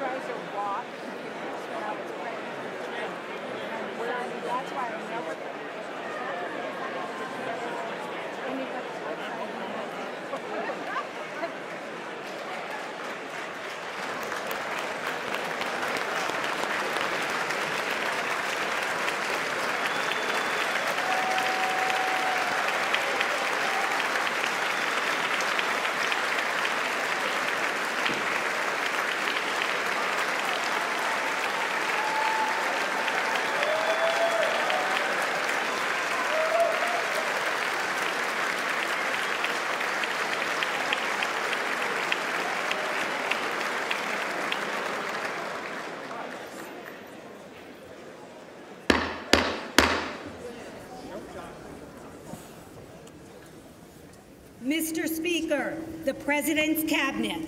try to walk when I was pregnant. And so that's why I never anybody's website. Mr. Speaker, the President's Cabinet.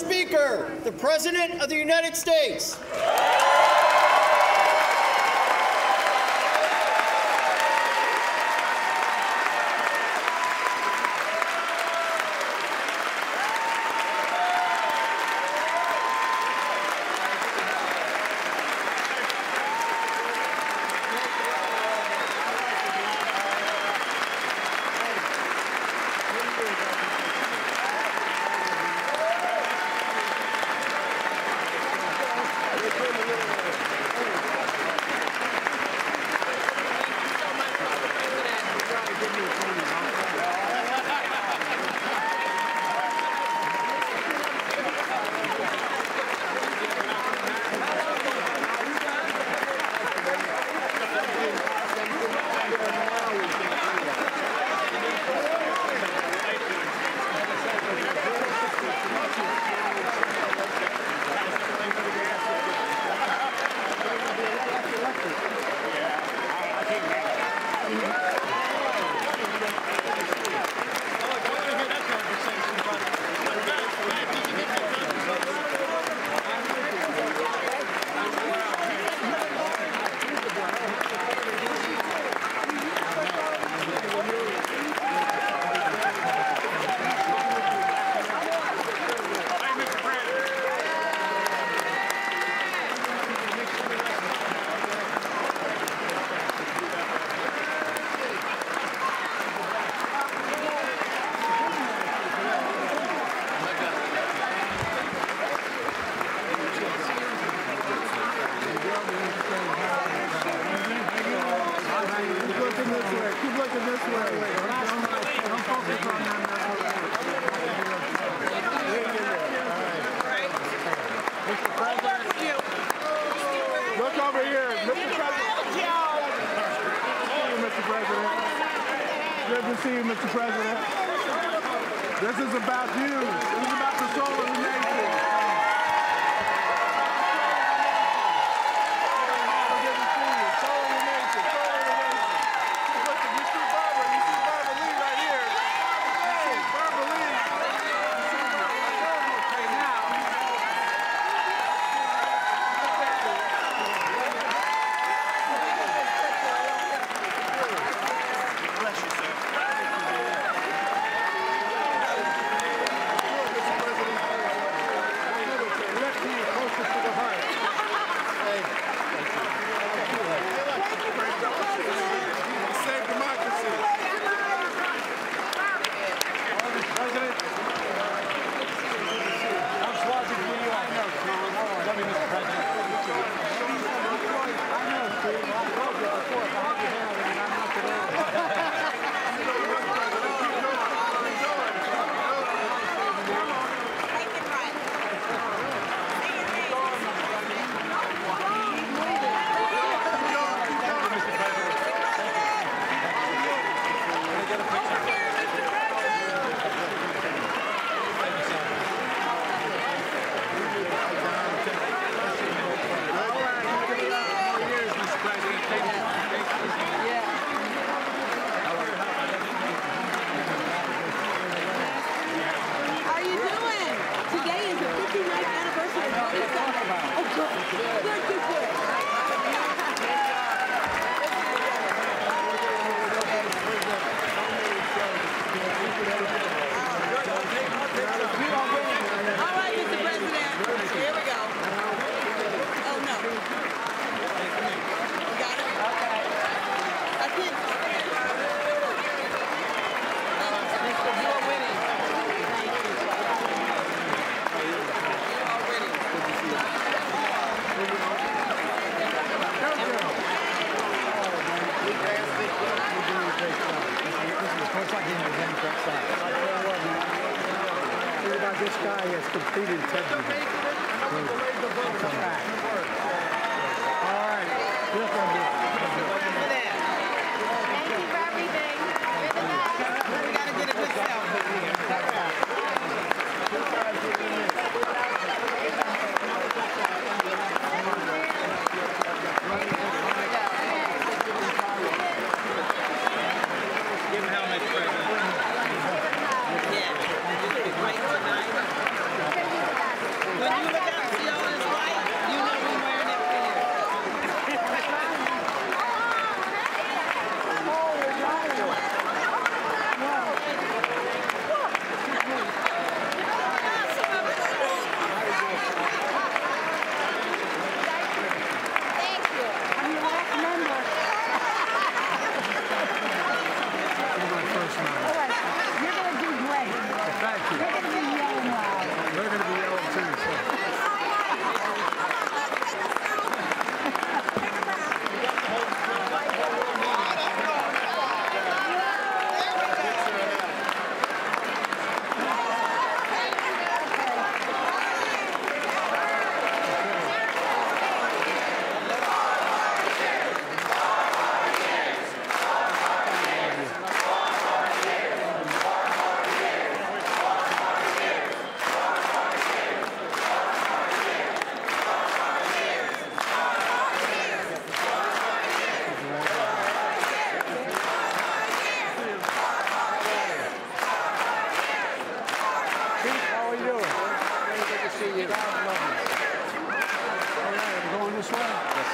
Speaker, the President of the United States.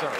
sorry.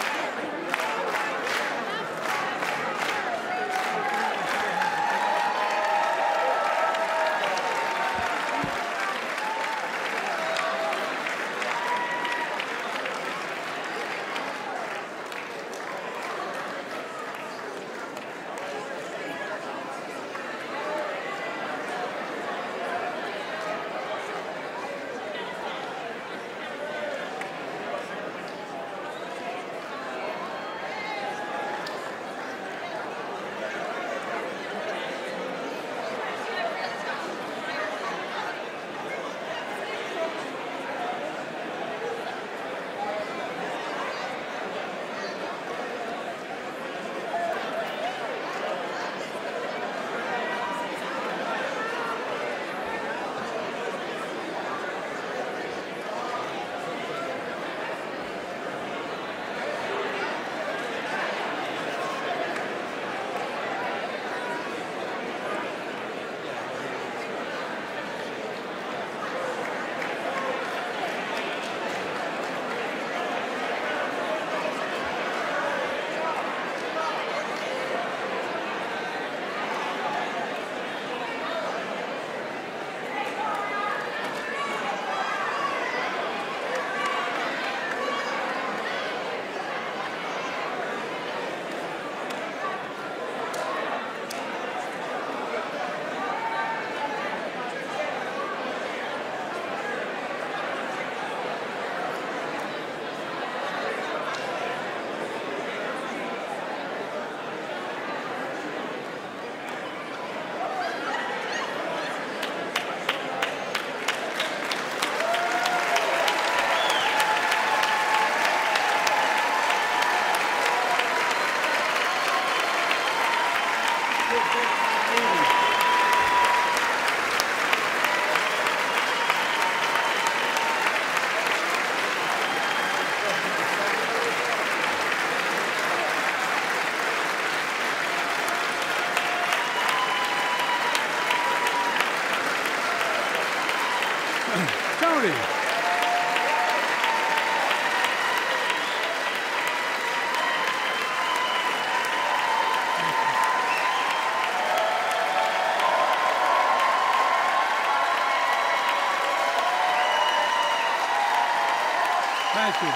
Thank you.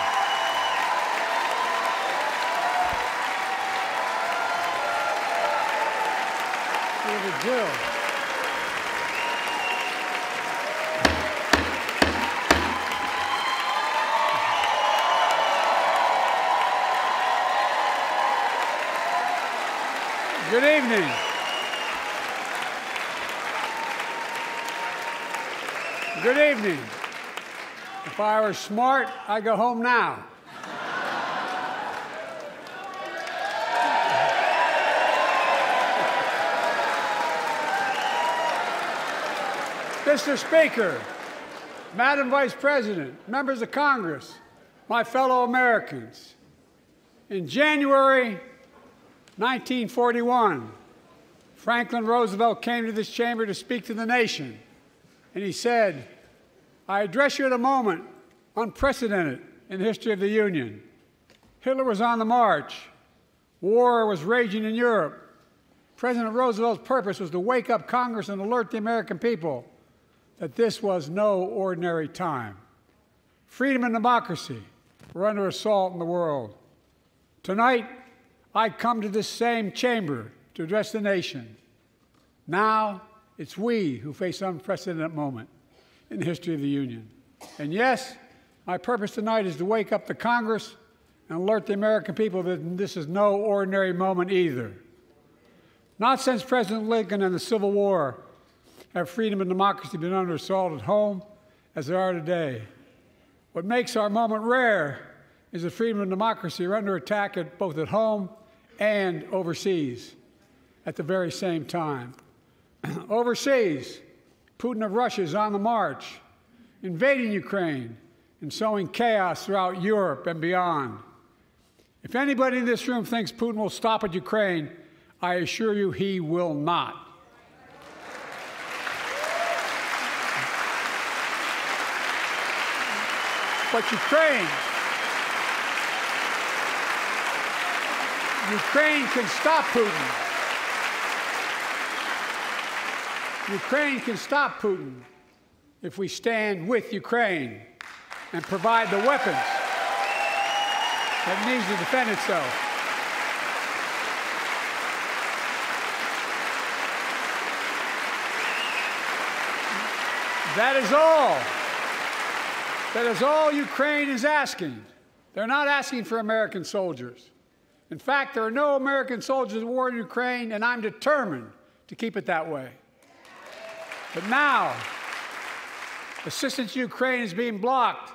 Jill. Good evening. Good evening. If I were smart, I'd go home now. Mr. Speaker, Madam Vice President, members of Congress, my fellow Americans, in January 1941, Franklin Roosevelt came to this chamber to speak to the nation, and he said, I address you at a moment unprecedented in the history of the Union. Hitler was on the march. War was raging in Europe. President Roosevelt's purpose was to wake up Congress and alert the American people that this was no ordinary time. Freedom and democracy were under assault in the world. Tonight, I come to this same chamber to address the nation. Now, it's we who face an unprecedented moment in the history of the Union. And yes, my purpose tonight is to wake up the Congress and alert the American people that this is no ordinary moment either. Not since President Lincoln and the Civil War have freedom and democracy been under assault at home as they are today. What makes our moment rare is that freedom and democracy are under attack both at home and overseas at the very same time. Overseas, Putin of Russia is on the march, invading Ukraine and sowing chaos throughout Europe and beyond. If anybody in this room thinks Putin will stop at Ukraine, I assure you he will not. But Ukraine, Ukraine can stop Putin. Ukraine can stop Putin if we stand with Ukraine and provide the weapons that needs to defend itself. That is all. That is all Ukraine is asking. They're not asking for American soldiers. In fact, there are no American soldiers at war in Ukraine, and I'm determined to keep it that way. But now, assistance to Ukraine is being blocked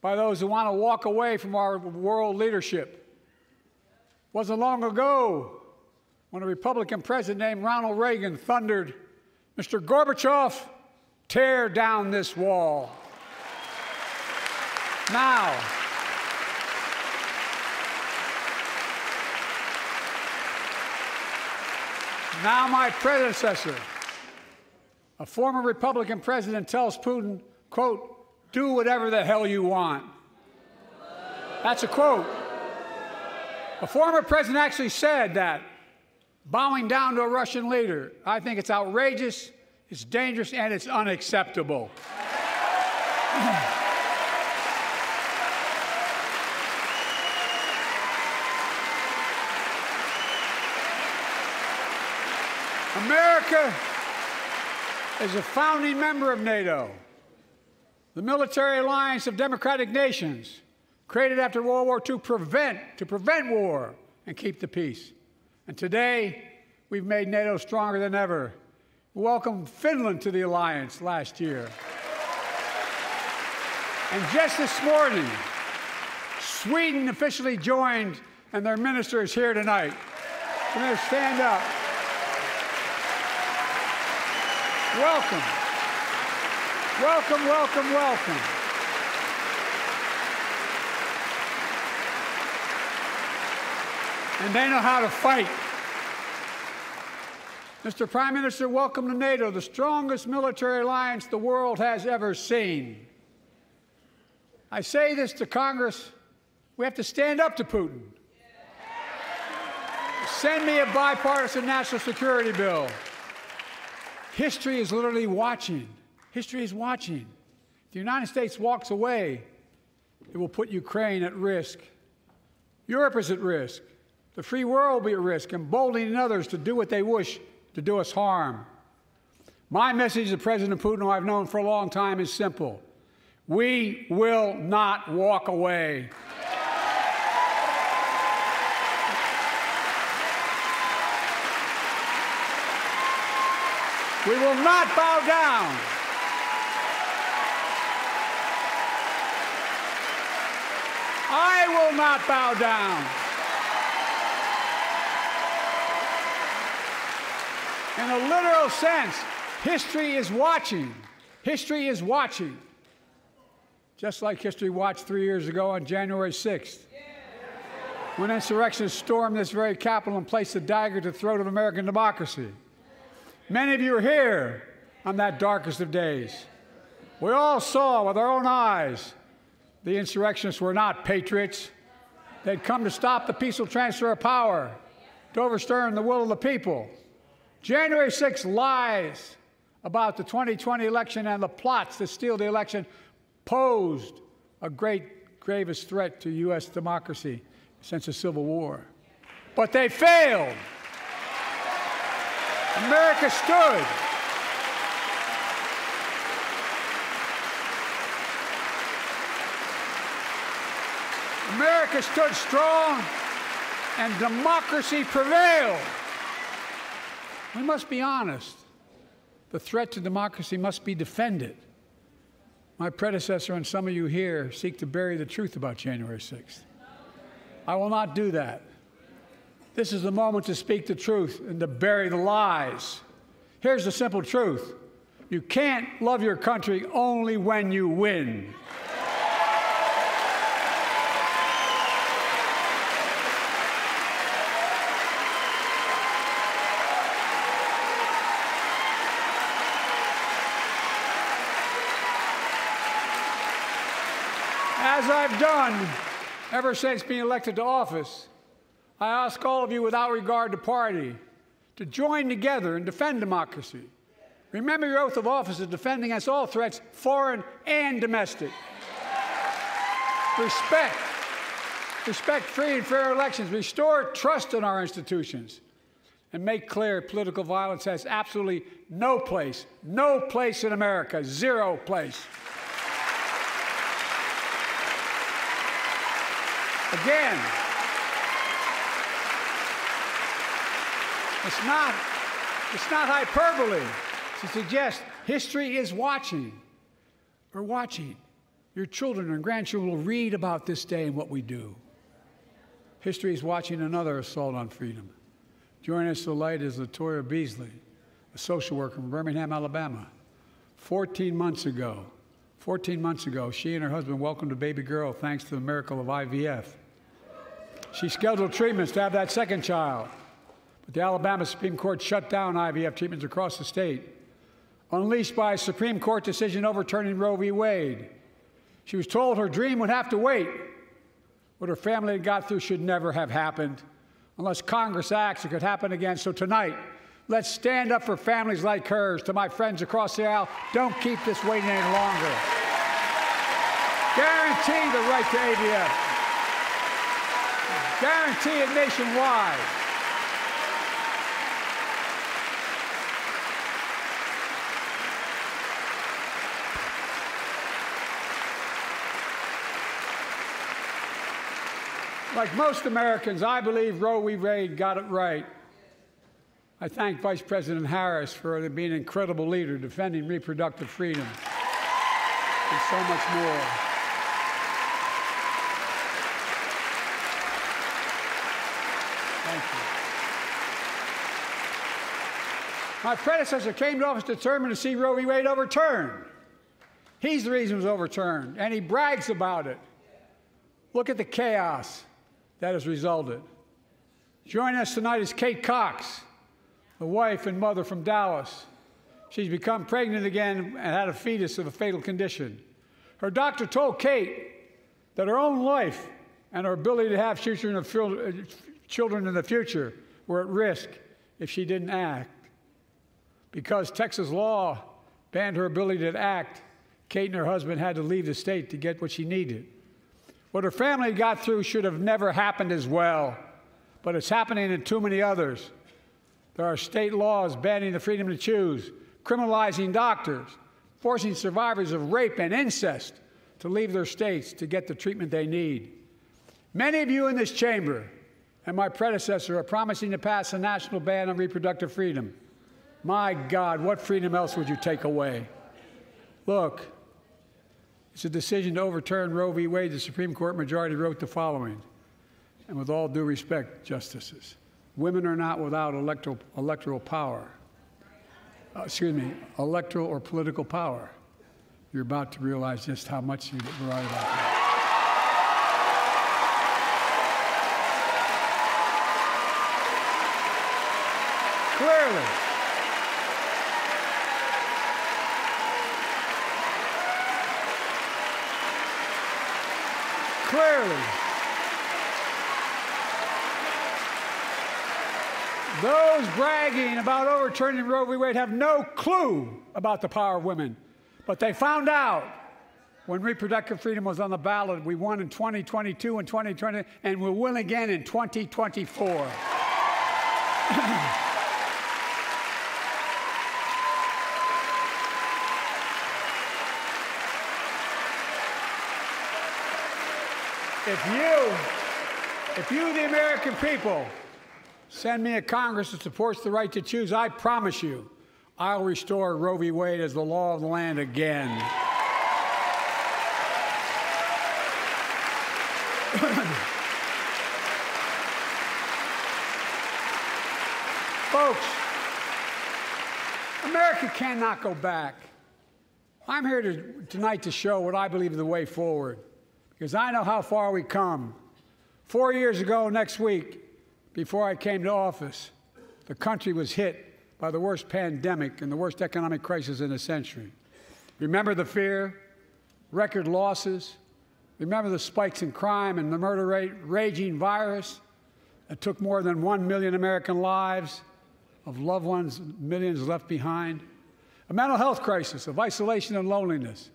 by those who want to walk away from our world leadership. It wasn't long ago when a Republican president named Ronald Reagan thundered, "Mr. Gorbachev, tear down this wall." Now, my predecessor, a former Republican president, tells Putin, quote, "do whatever the hell you want." That's a quote. A former president actually said that, bowing down to a Russian leader. I think it's outrageous. It's dangerous, and it's unacceptable. America is a founding member of NATO, the military alliance of democratic nations, created after World War II to prevent war and keep the peace. And today, we've made NATO stronger than ever. Welcomed Finland to the alliance last year. And just this morning, Sweden officially joined, and their minister is here tonight. Minister, stand up. Welcome. Welcome, welcome, welcome. And they know how to fight. Mr. Prime Minister, welcome to NATO, the strongest military alliance the world has ever seen. I say this to Congress, we have to stand up to Putin. Send me a bipartisan national security bill. History is literally watching. History is watching. If the United States walks away, it will put Ukraine at risk. Europe is at risk. The free world will be at risk, emboldening others to do what they wish to do us harm. My message to President Putin, who I've known for a long time, is simple. We will not walk away. We will not bow down. I will not bow down. In a literal sense, history is watching. History is watching. Just like history watched 3 years ago on January 6th, when insurrectionists stormed this very Capitol and placed a dagger to the throat of American democracy. Many of you were here on that darkest of days. We all saw with our own eyes the insurrectionists were not patriots. They'd come to stop the peaceful transfer of power, to overturn the will of the people. January 6th lies about the 2020 election and the plots to steal the election posed a great, gravest threat to U.S. democracy since the Civil War. But they failed. America stood. America stood strong, and democracy prevailed. We must be honest. The threat to democracy must be defended. My predecessor and some of you here seek to bury the truth about January 6th. I will not do that. This is the moment to speak the truth and to bury the lies. Here's the simple truth. You can't love your country only when you win. As I've done ever since being elected to office, I ask all of you, without regard to party, to join together and defend democracy. Remember your oath of office is defending against all threats, foreign and domestic. Respect free and fair elections. Restore trust in our institutions. And make clear political violence has absolutely no place in America, zero place. Again, it's not hyperbole to suggest history is watching. We're watching. Your children and grandchildren will read about this day and what we do. History is watching another assault on freedom. Joining us tonight is LaToya Beasley, a social worker from Birmingham, Alabama. 14 months ago, she and her husband welcomed a baby girl thanks to the miracle of IVF. She scheduled treatments to have that second child, but the Alabama Supreme Court shut down IVF treatments across the state, unleashed by a Supreme Court decision overturning Roe v. Wade. She was told her dream would have to wait. What her family had got through should never have happened. Unless Congress acts, it could happen again. So tonight, let's stand up for families like hers. To my friends across the aisle, don't keep this waiting any longer. Guarantee the right to IVF. Guarantee it nationwide. Like most Americans, I believe Roe v. Wade got it right. I thank Vice President Harris for being an incredible leader, defending reproductive freedom, and so much more. Thank you. My predecessor came to office determined to see Roe v. Wade overturned. He's the reason it was overturned, and he brags about it. Look at the chaos that has resulted. Joining us tonight is Kate Cox, the wife and mother from Dallas. She's become pregnant again and had a fetus of a fatal condition. Her doctor told Kate that her own life and her ability to have children in the future were at risk if she didn't act. Because Texas law banned her ability to act, Kate and her husband had to leave the state to get what she needed. What her family got through should have never happened as well, but it's happening in too many others. There are state laws banning the freedom to choose, criminalizing doctors, forcing survivors of rape and incest to leave their states to get the treatment they need. Many of you in this chamber and my predecessor are promising to pass a national ban on reproductive freedom. My God, what freedom else would you take away? Look. It's a decision to overturn Roe v. Wade. The Supreme Court majority wrote the following, and with all due respect, justices, women are not without electoral power. Electoral or political power. You're about to realize just how much you were right about that. Clearly. Clearly, those bragging about overturning Roe v. Wade have no clue about the power of women. But they found out when reproductive freedom was on the ballot. We won in 2022 and 2020, and we'll win again in 2024. If you, the American people, send me a Congress that supports the right to choose, I promise you, I'll restore Roe v. Wade as the law of the land again. Folks, America cannot go back. I'm here tonight to show what I believe is the way forward, because I know how far we come. 4 years ago next week, before I came to office, the country was hit by the worst pandemic and the worst economic crisis in a century. Remember the fear, record losses, remember the spikes in crime and the murder rate, raging virus, It took more than 1 million American lives of loved ones, millions left behind. A mental health crisis of isolation and loneliness.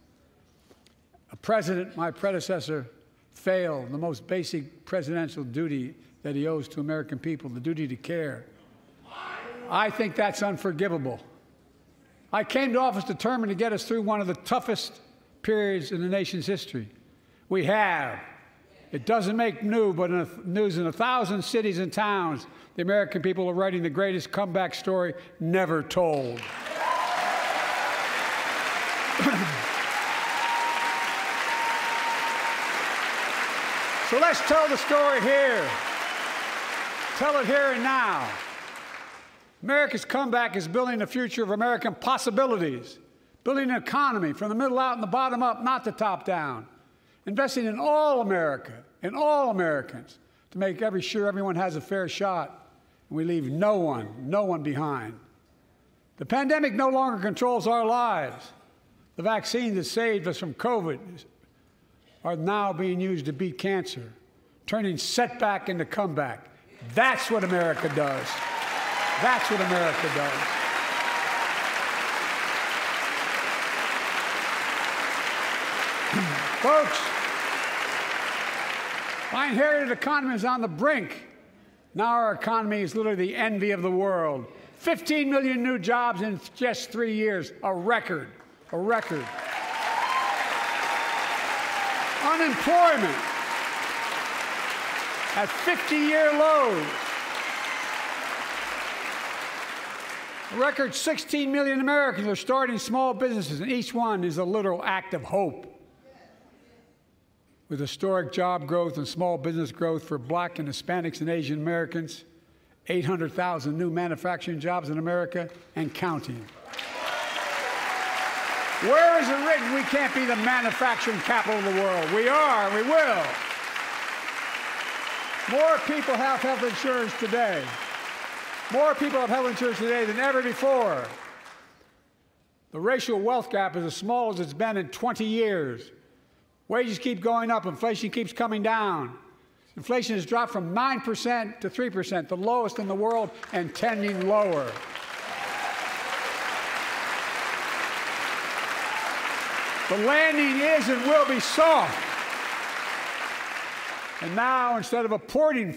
A president, my predecessor, failed the most basic presidential duty that he owes to American people, the duty to care. I think that's unforgivable. I came to office determined to get us through one of the toughest periods in the nation's history. We have. It doesn't make news, but in 1,000 cities and towns, the American people are writing the greatest comeback story never told. So let's tell the story here. Tell it here and now. America's comeback is building the future of American possibilities, building an economy from the middle out and the bottom up, not the top down, investing in all America, in all Americans, to make sure everyone has a fair shot, and we leave no one behind. The pandemic no longer controls our lives. The vaccines that saved us from COVID are now being used to beat cancer, turning setback into comeback. That's what America does. That's what America does. Folks, my inherited economy is on the brink. Now our economy is literally the envy of the world. 15 million new jobs in just 3 years, a record, a record. Unemployment at 50-year lows. A record 16 million Americans are starting small businesses, and each one is a literal act of hope. With historic job growth and small business growth for Black and Hispanics and Asian Americans, 800,000 new manufacturing jobs in America and counting. Where is it written we can't be the manufacturing capital of the world? We are, we will. More people have health insurance today. More people have health insurance today than ever before. The racial wealth gap is as small as it's been in 20 years. Wages keep going up. Inflation keeps coming down. Inflation has dropped from 9% to 3%, the lowest in the world, and tending lower. The landing is and will be soft. And now, instead of importing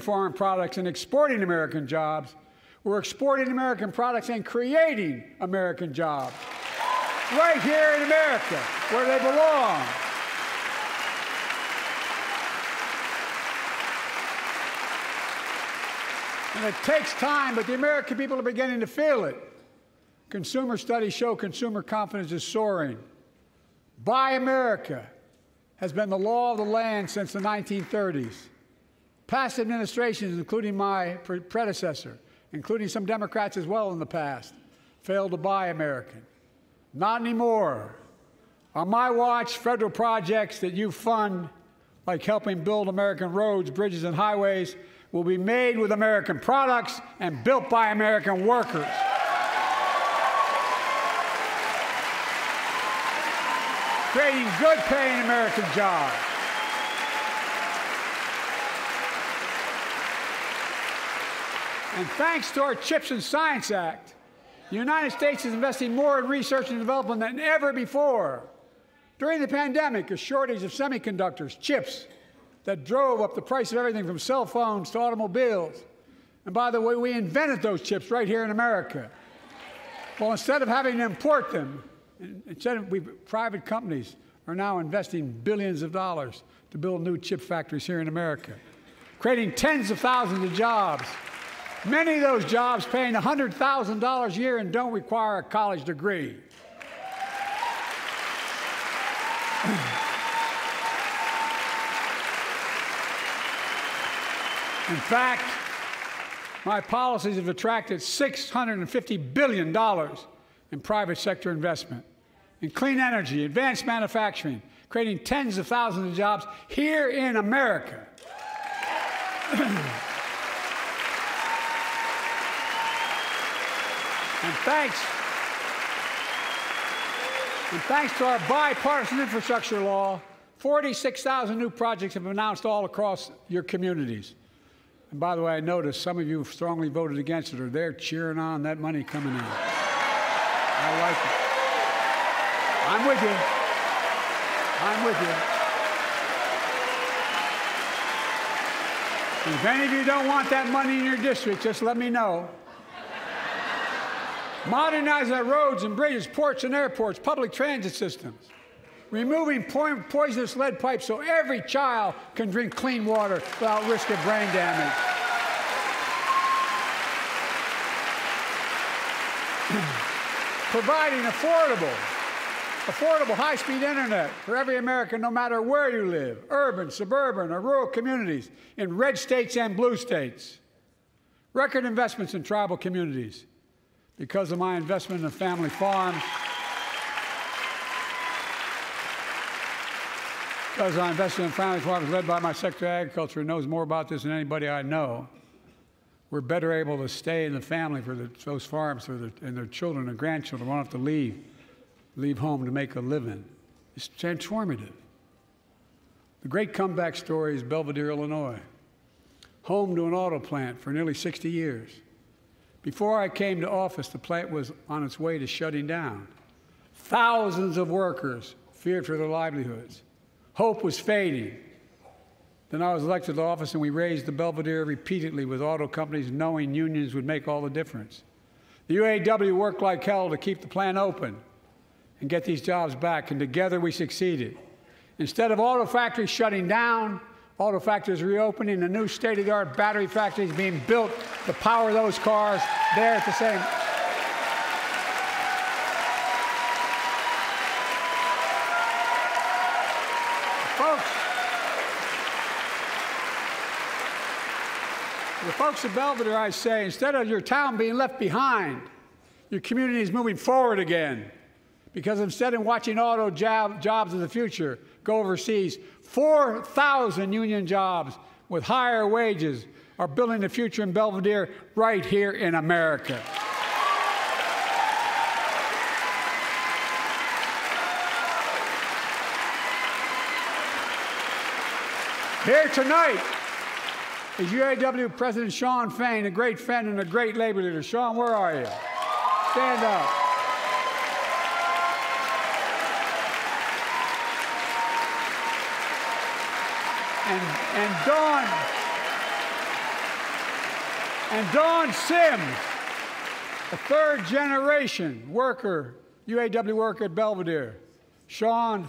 foreign products and exporting American jobs, we're exporting American products and creating American jobs right here in America, where they belong. And it takes time, but the American people are beginning to feel it. Consumer studies show consumer confidence is soaring. Buy America has been the law of the land since the 1930s. Past administrations, including my predecessor, including some Democrats as well in the past, failed to buy American. Not anymore. On my watch, federal projects that you fund, like helping build American roads, bridges, and highways, will be made with American products and built by American workers. Creating good-paying American jobs. And thanks to our CHIPS and Science Act, the United States is investing more in research and development than ever before. During the pandemic, a shortage of semiconductors, chips, that drove up the price of everything from cell phones to automobiles. And by the way, we invented those chips right here in America. Well, instead of having to import them, private companies are now investing billions of dollars to build new chip factories here in America, creating tens of thousands of jobs, many of those jobs paying $100,000 a year and don't require a college degree. In fact, my policies have attracted $650 billion in private sector investment, in clean energy, advanced manufacturing, creating tens of thousands of jobs here in America. And thanks to our bipartisan infrastructure law, 46,000 new projects have been announced all across your communities. And by the way, I noticed some of you strongly voted against it are there cheering on that money coming in. I like it. I'm with you. I'm with you. If any of you don't want that money in your district, just let me know. Modernize our roads and bridges, ports and airports, public transit systems. Removing poisonous lead pipes so every child can drink clean water without risk of brain damage. Providing affordable high-speed internet for every American, no matter where you live, urban, suburban, or rural communities, in red states and blue states. Record investments in tribal communities. Because of my investment in family farms, because I invested in family farms led by my Secretary of Agriculture, who knows more about this than anybody I know, we're better able to stay in the family for those farms and their children and grandchildren won't have to leave home to make a living. It's transformative. The great comeback story is Belvidere, Illinois, home to an auto plant for nearly 60 years. Before I came to office, the plant was on its way to shutting down. Thousands of workers feared for their livelihoods. Hope was fading. Then I was elected to office, and we raised the Belvidere repeatedly with auto companies, knowing unions would make all the difference. The UAW worked like hell to keep the plant open and get these jobs back, and together we succeeded. Instead of auto factories shutting down, auto factories reopening, a new state-of-the-art battery factory is being built to power those cars there at the same. Folks of Belvidere, I say, instead of your town being left behind, your community is moving forward again. Because instead of watching auto jobs of the future go overseas, 4,000 union jobs with higher wages are building the future in Belvidere right here in America. Here tonight is UAW President Sean Fain, a great friend and a great labor leader. Sean, where are you? Stand up. And Dawn Sims, a third-generation worker, UAW worker at Belvidere. Sean,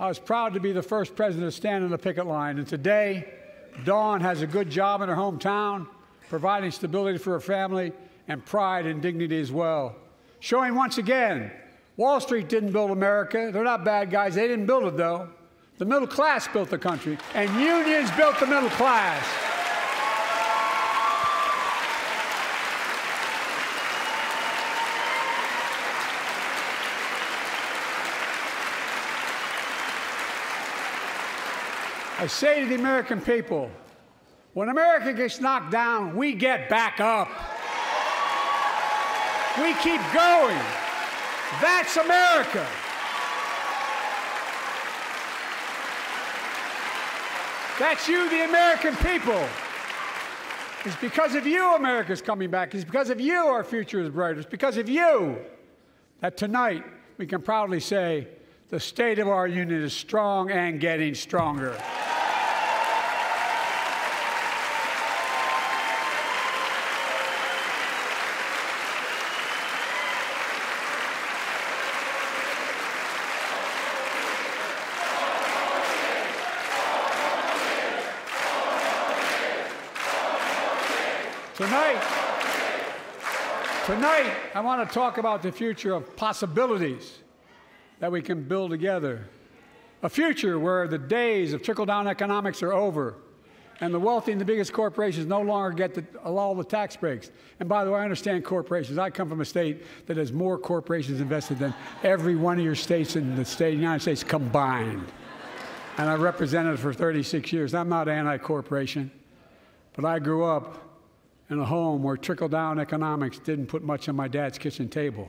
I was proud to be the first president to stand on the picket line, and today, Dawn has a good job in her hometown, providing stability for her family and pride and dignity as well. Showing once again, Wall Street didn't build America. They're not bad guys. They didn't build it, though. The middle class built the country, and unions built the middle class. I say to the American people, when America gets knocked down, we get back up. We keep going. That's America. That's you, the American people. It's because of you America's coming back. It's because of you our future is brighter. It's because of you that tonight we can proudly say the state of our union is strong and getting stronger. Tonight, I want to talk about the future of possibilities that we can build together. A future where the days of trickle-down economics are over and the wealthy and the biggest corporations no longer get all the tax breaks. And by the way, I understand corporations. I come from a state that has more corporations invested than every one of your states in the United States combined. And I represented for 36 years. I'm not anti-corporation, but I grew up in a home where trickle-down economics didn't put much on my dad's kitchen table.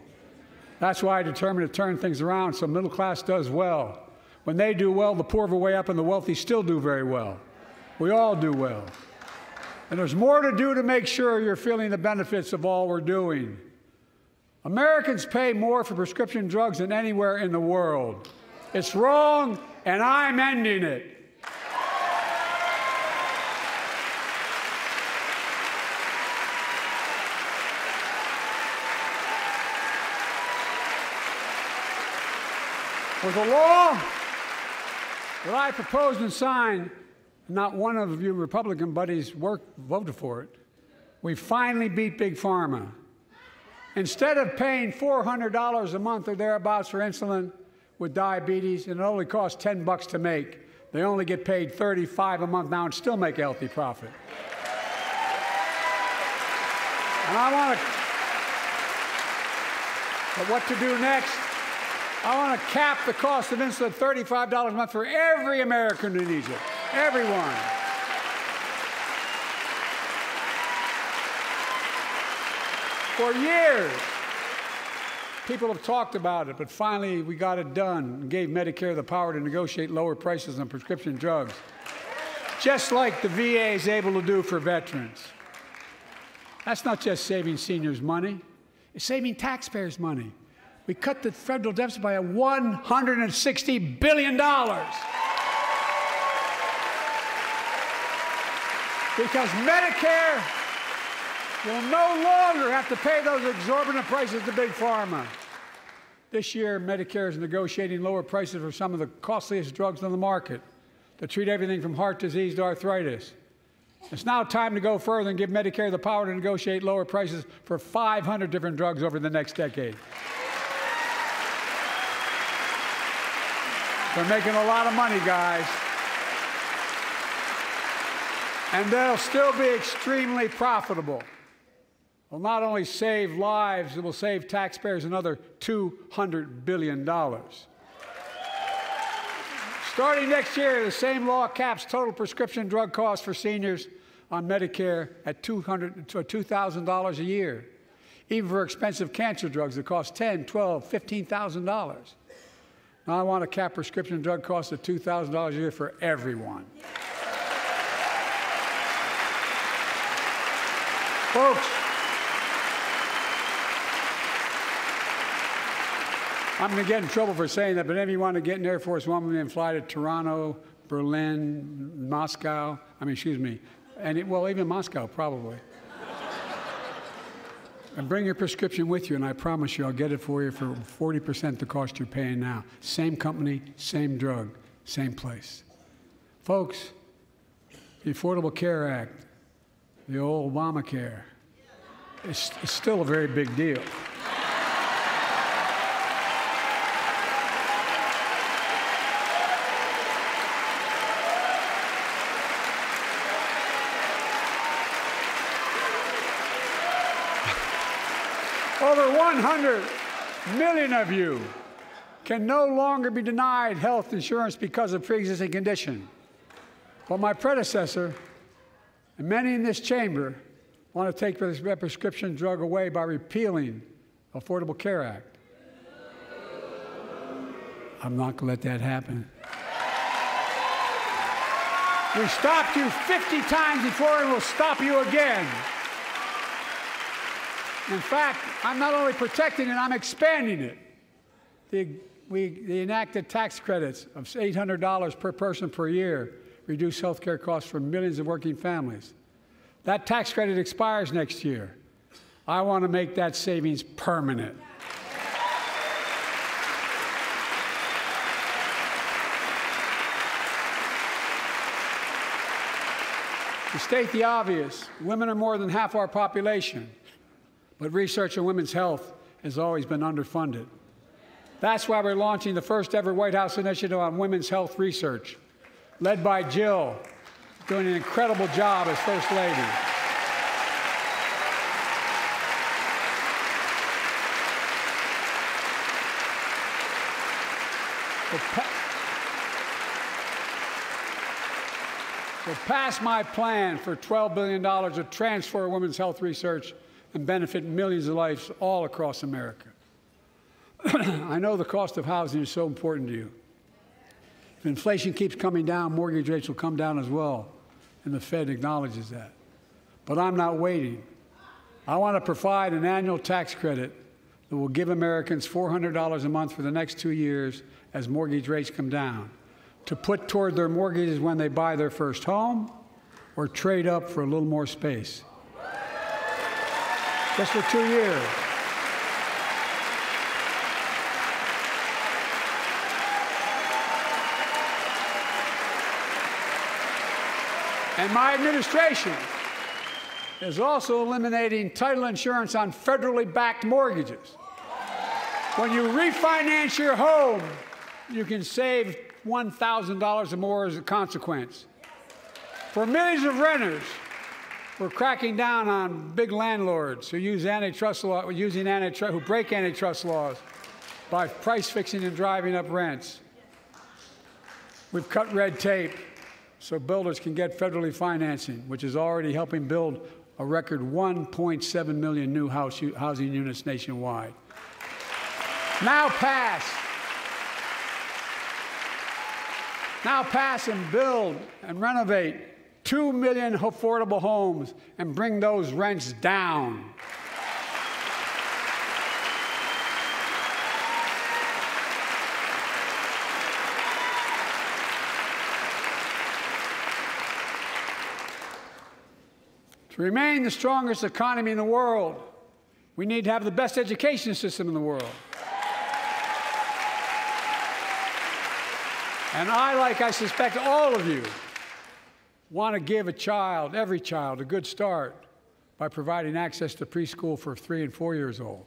That's why I determined to turn things around so middle class does well. When they do well, the poor of a way up and the wealthy still do very well. We all do well. And there's more to do to make sure you're feeling the benefits of all we're doing. Americans pay more for prescription drugs than anywhere in the world. It's wrong, and I'm ending it. With the law that I proposed and signed, not one of your Republican buddies voted for it. We finally beat Big Pharma. Instead of paying $400 a month or thereabouts for insulin with diabetes, and it only costs 10 bucks to make, they only get paid 35 a month now and still make a healthy profit. And I want to... But what to do next? I want to cap the cost of insulin at $35 a month for every American who needs it. Everyone. For years, people have talked about it, but finally we got it done and gave Medicare the power to negotiate lower prices on prescription drugs, just like the VA is able to do for veterans. That's not just saving seniors money. It's saving taxpayers money. We cut the federal deficit by $160 billion. Because Medicare will no longer have to pay those exorbitant prices to Big Pharma. This year, Medicare is negotiating lower prices for some of the costliest drugs on the market to treat everything from heart disease to arthritis. It's now time to go further and give Medicare the power to negotiate lower prices for 500 different drugs over the next decade. They're making a lot of money, guys. And they'll still be extremely profitable. They'll not only save lives, it will save taxpayers another $200 billion. Starting next year, the same law caps total prescription drug costs for seniors on Medicare at $2,000 a year, even for expensive cancer drugs that cost $10,000, $12,000, $15,000. Now, I want to cap prescription drug costs at $2,000 a year for everyone. Yeah. Folks, I'm going to get in trouble for saying that, but if you want to get in Air Force One with me and fly to Toronto, Berlin, Moscow, even Moscow, probably. And bring your prescription with you, and I promise you I'll get it for you for 40% the cost you're paying now. Same company, same drug, same place. Folks, the Affordable Care Act, the old Obamacare, it's still a very big deal. Over 100 million of you can no longer be denied health insurance because of pre-existing condition. But my predecessor and many in this chamber want to take this prescription drug away by repealing the Affordable Care Act. I'm not going to let that happen. We stopped you 50 times before and we'll stop you again. In fact, I'm not only protecting it, I'm expanding it. The enacted tax credits of $800 per person per year reduce health care costs for millions of working families. That tax credit expires next year. I want to make that savings permanent. To state the obvious, women are more than half our population. But research on women's health has always been underfunded. That's why we're launching the first ever White House initiative on women's health research, led by Jill, doing an incredible job as First Lady. We'll pass my plan for $12 billion to transfer women's health research and benefit millions of lives all across America. I know the cost of housing is so important to you. If inflation keeps coming down, mortgage rates will come down as well, and the Fed acknowledges that. But I'm not waiting. I want to provide an annual tax credit that will give Americans $400 a month for the next 2 years as mortgage rates come down, to put toward their mortgages when they buy their first home or trade up for a little more space. Just for 2 years. And my administration is also eliminating title insurance on federally backed mortgages. When you refinance your home, you can save $1,000 or more as a consequence. For millions of renters, we're cracking down on big landlords who use antitrust law, who break antitrust laws by price fixing and driving up rents. We've cut red tape so builders can get federally financing, which is already helping build a record 1.7 million new housing units nationwide. Now pass and build and renovate 2 million affordable homes and bring those rents down. To remain the strongest economy in the world, we need to have the best education system in the world. And I, like I suspect all of you, want to give a child, every child, a good start by providing access to preschool for 3- and 4-year-olds old.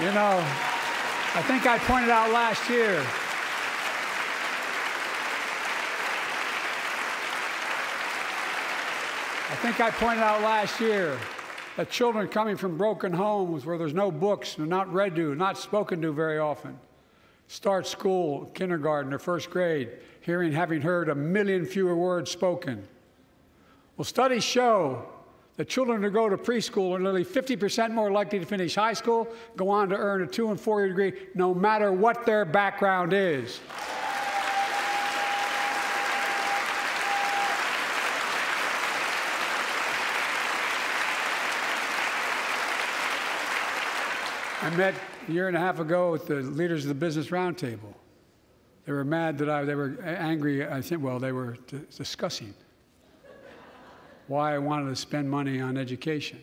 You know, I think I pointed out last year, that children coming from broken homes where there's no books, they're not read to, not spoken to very often, start school, kindergarten, or first grade, having heard 1 million fewer words spoken. Well, studies show that children who go to preschool are nearly 50% more likely to finish high school, go on to earn a 2- and 4-year degree, no matter what their background is. I met a year and a half ago with the leaders of the Business Roundtable. They were mad that they were angry, I think, well, they were discussing why I wanted to spend money on education.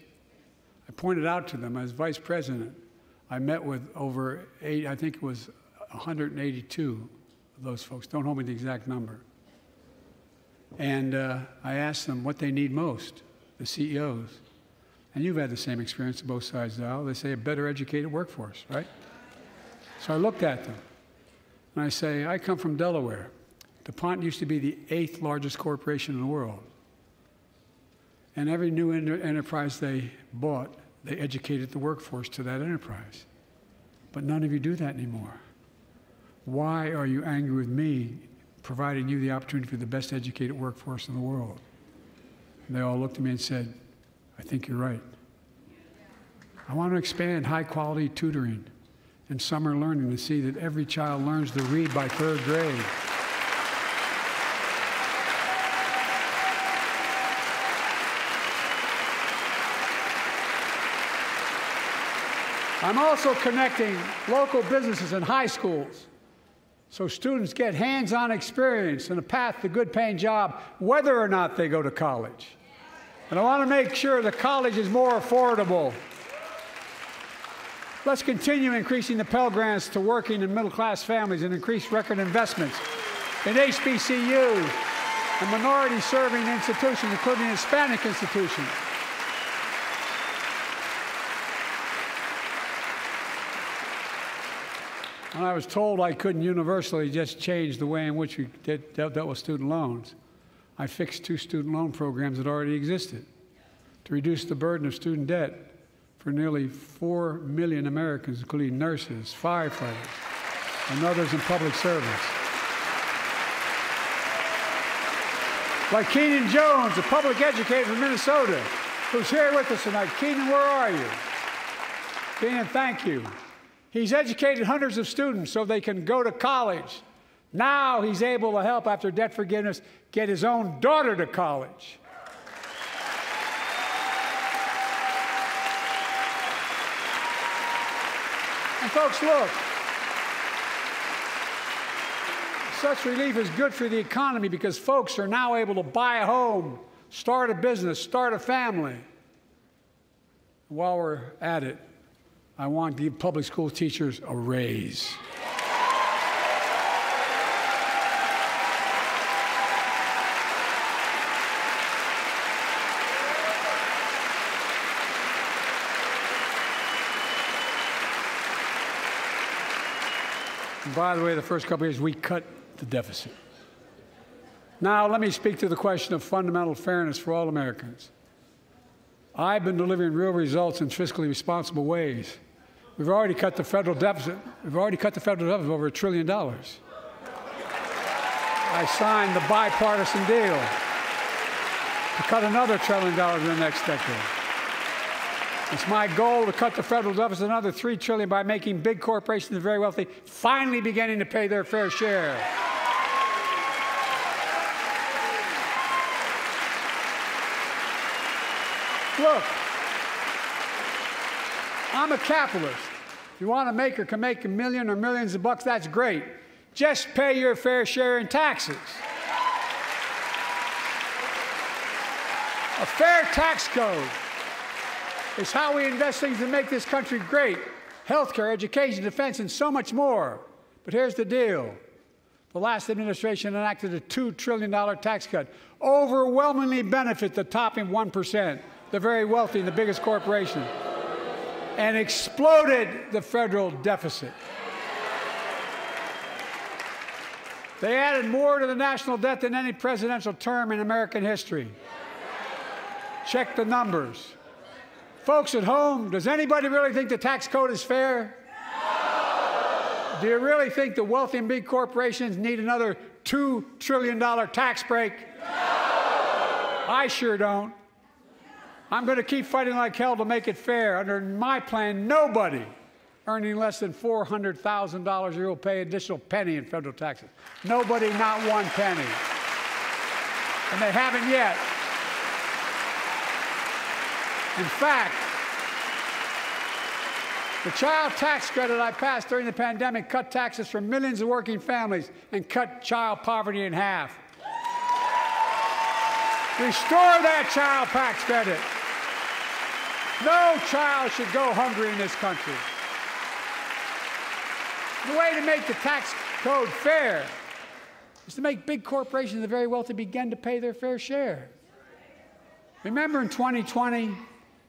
I pointed out to them, as Vice President, I met with over 182 of those folks. Don't hold me the exact number. And I asked them what they need most, the CEOs. And you've had the same experience on both sides now. They say a better educated workforce, right? So I looked at them, and I say, I come from Delaware. DuPont used to be the 8th largest corporation in the world. And every new enterprise they bought, they educated the workforce to that enterprise. But none of you do that anymore. Why are you angry with me providing you the opportunity for the best educated workforce in the world? And they all looked at me and said, I think you're right. I want to expand high-quality tutoring and summer learning to see that every child learns to read by 3rd grade. I'm also connecting local businesses and high schools so students get hands-on experience and a path to a good-paying job, whether or not they go to college. And I want to make sure the college is more affordable. Let's continue increasing the Pell Grants to working and middle-class families and increase record investments in HBCUs and minority-serving institutions, including Hispanic institutions. When I was told I couldn't universally just change the way in which we dealt with student loans, I fixed 2 student loan programs that already existed to reduce the burden of student debt for nearly 4 million Americans, including nurses, firefighters, and others in public service. Like Keenan Jones, a public educator from Minnesota, who's here with us tonight. Keenan, where are you? Keenan, thank you. He's educated hundreds of students so they can go to college. Now he's able to help, after debt forgiveness, get his own daughter to college. And folks, look, such relief is good for the economy because folks are now able to buy a home, start a business, start a family. While we're at it, I want to give public school teachers a raise. And by the way, the first couple of years, we cut the deficit. Now, let me speak to the question of fundamental fairness for all Americans. I've been delivering real results in fiscally responsible ways. We've already cut the federal deficit. We've already cut the federal deficit over $1 trillion. I signed the bipartisan deal to cut another $1 trillion in the next decade. It's my goal to cut the federal deficit another $3 trillion by making big corporations and the very wealthy finally beginning to pay their fair share. Look, I'm a capitalist. If you want to make or can make a million or millions of bucks, that's great. Just pay your fair share in taxes. A fair tax code is how we invest things that make this country great. Healthcare, education, defense, and so much more. But here's the deal. The last administration enacted a $2 trillion tax cut, overwhelmingly benefit the topping 1%. The very wealthy and the biggest corporation, and exploded the federal deficit. They added more to the national debt than any presidential term in American history. Check the numbers. Folks at home, does anybody really think the tax code is fair? No. Do you really think the wealthy and big corporations need another $2 trillion tax break? No. I sure don't. I'm going to keep fighting like hell to make it fair. Under my plan, nobody earning less than $400,000 a year will pay an additional penny in federal taxes. Nobody, not one penny. And they haven't yet. In fact, the child tax credit I passed during the pandemic cut taxes for millions of working families and cut child poverty in half. Restore that child tax credit. No child should go hungry in this country. The way to make the tax code fair is to make big corporations and the very wealthy begin to pay their fair share. Remember in 2020,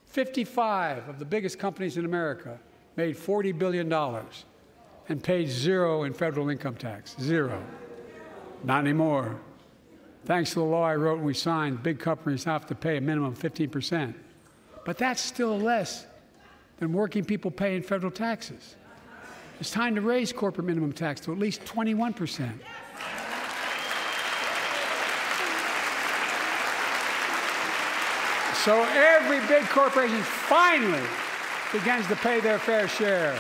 55 of the biggest companies in America made $40 billion and paid zero in federal income tax. Zero. Not anymore. Thanks to the law I wrote and we signed, big companies have to pay a minimum of 15%. But that's still less than working people pay in federal taxes. It's time to raise corporate minimum tax to at least 21%. So every big corporation finally begins to pay their fair share.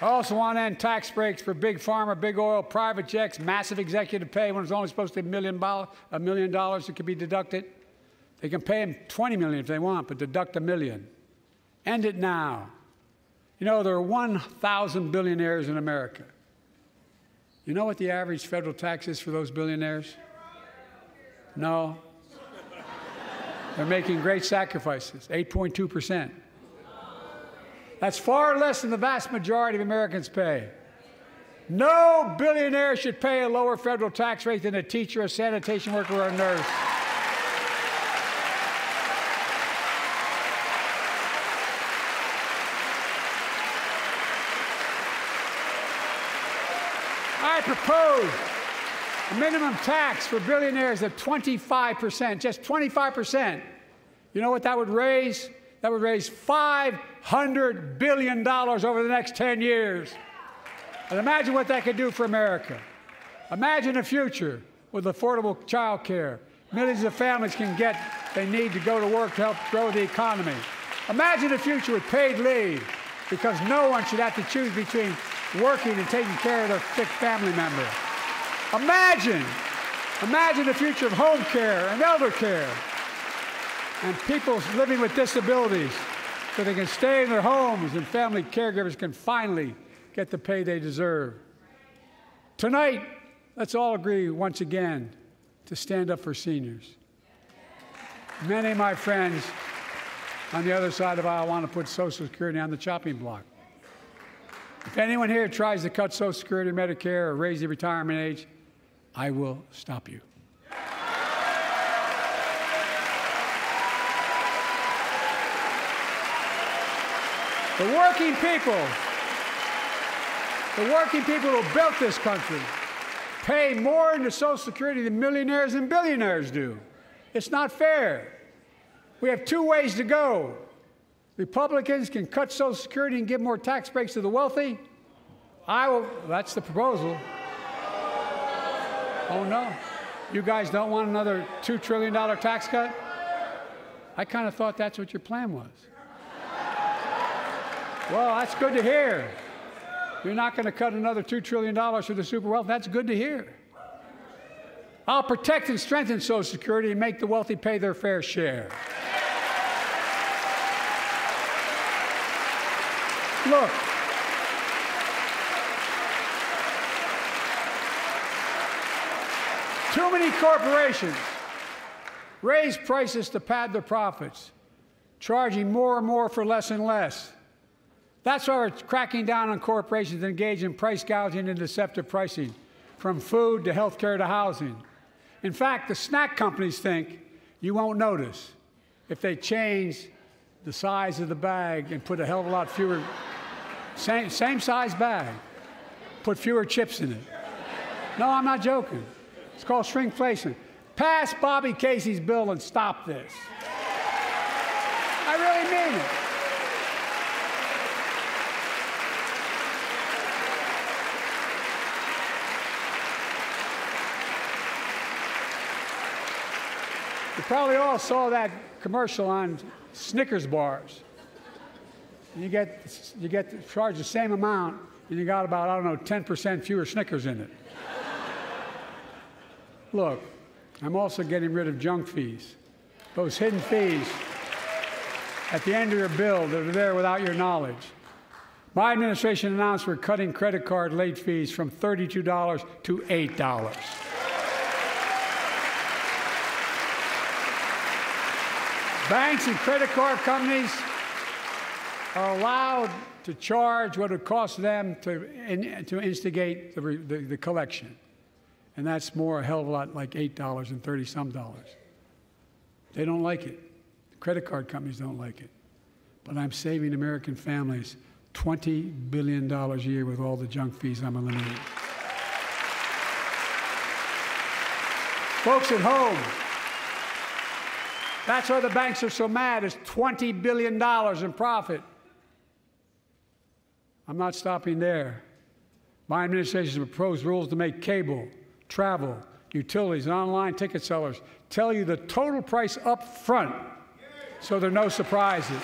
I also want to end tax breaks for big pharma, big oil, private jets, massive executive pay when it's only supposed to be $1 million that could be deducted. They can pay them $20 million if they want, but deduct $1 million. End it now. You know, there are 1,000 billionaires in America. You know what the average federal tax is for those billionaires? No. They're making great sacrifices, 8.2%. That's far less than the vast majority of Americans pay. No billionaire should pay a lower federal tax rate than a teacher, a sanitation worker, or a nurse. I propose a minimum tax for billionaires of 25%, just 25%. You know what that would raise? That would raise $500 billion over the next 10 years. And imagine what that could do for America. Imagine a future with affordable child care. Millions of families can get what they need to go to work to help grow the economy. Imagine a future with paid leave, because no one should have to choose between working and taking care of their sick family member. Imagine a future of home care and elder care, and people living with disabilities so they can stay in their homes and family caregivers can finally get the pay they deserve. Tonight, let's all agree once again to stand up for seniors. Many of my friends on the other side of the aisle want to put Social Security on the chopping block. If anyone here tries to cut Social Security, Medicare, or raise the retirement age, I will stop you. The working people who built this country pay more into Social Security than millionaires and billionaires do. It's not fair. We have two ways to go. Republicans can cut Social Security and give more tax breaks to the wealthy. That's the proposal. Oh, no. You guys don't want another $2 trillion tax cut? I kind of thought that's what your plan was. Well, that's good to hear. You're not going to cut another $2 trillion for the super wealth. That's good to hear. I'll protect and strengthen Social Security and make the wealthy pay their fair share. Look, too many corporations raise prices to pad their profits, charging more and more for less and less. That's why we're cracking down on corporations that engage in price gouging and deceptive pricing, from food to health care to housing. In fact, the snack companies think you won't notice if they change the size of the bag and put a hell of a lot fewer, same size bag, put fewer chips in it. No, I'm not joking. It's called shrinkflation. Pass Bobby Casey's bill and stop this. I really mean it. You probably all saw that commercial on Snickers bars. You get charged the same amount, and you got about, I don't know, 10% fewer Snickers in it. Look, I'm also getting rid of junk fees, those hidden fees at the end of your bill that are there without your knowledge. My administration announced we're cutting credit card late fees from $32 to $8. Banks and credit card companies are allowed to charge what it costs them to instigate the collection. And that's more a hell of a lot like $8 and 30-some dollars. They don't like it. The credit card companies don't like it. But I'm saving American families $20 billion a year with all the junk fees I'm eliminating. Folks at home, that's why the banks are so mad, is $20 billion in profit. I'm not stopping there. My administration has proposed rules to make cable, travel, utilities, and online ticket sellers tell you the total price up front so there are no surprises.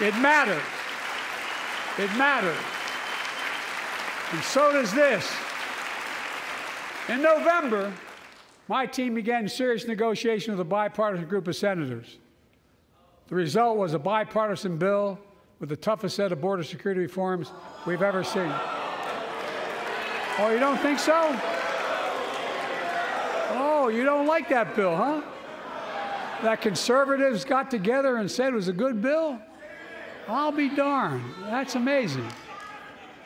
It matters. It matters. And so does this. In November, my team began serious negotiation with a bipartisan group of senators. The result was a bipartisan bill with the toughest set of border security reforms we've ever seen. Oh, you don't think so? Oh, you don't like that bill, huh? That conservatives got together and said it was a good bill? I'll be darned. That's amazing.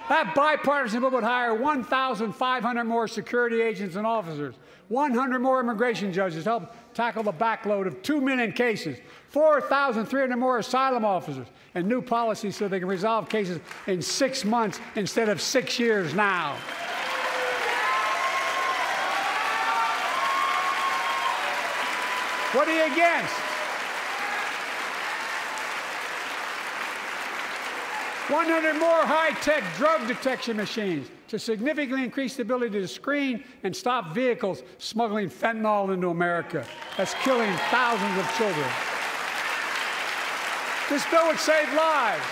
That bipartisan bill would hire 1,500 more security agents and officers, 100 more immigration judges, help tackle the backload of 2 million cases, 4,300 more asylum officers, and new policies so they can resolve cases in 6 months instead of 6 years now. What are you against? $100 more high-tech drug detection machines to significantly increase the ability to screen and stop vehicles smuggling fentanyl into America. That's killing thousands of children. This bill would save lives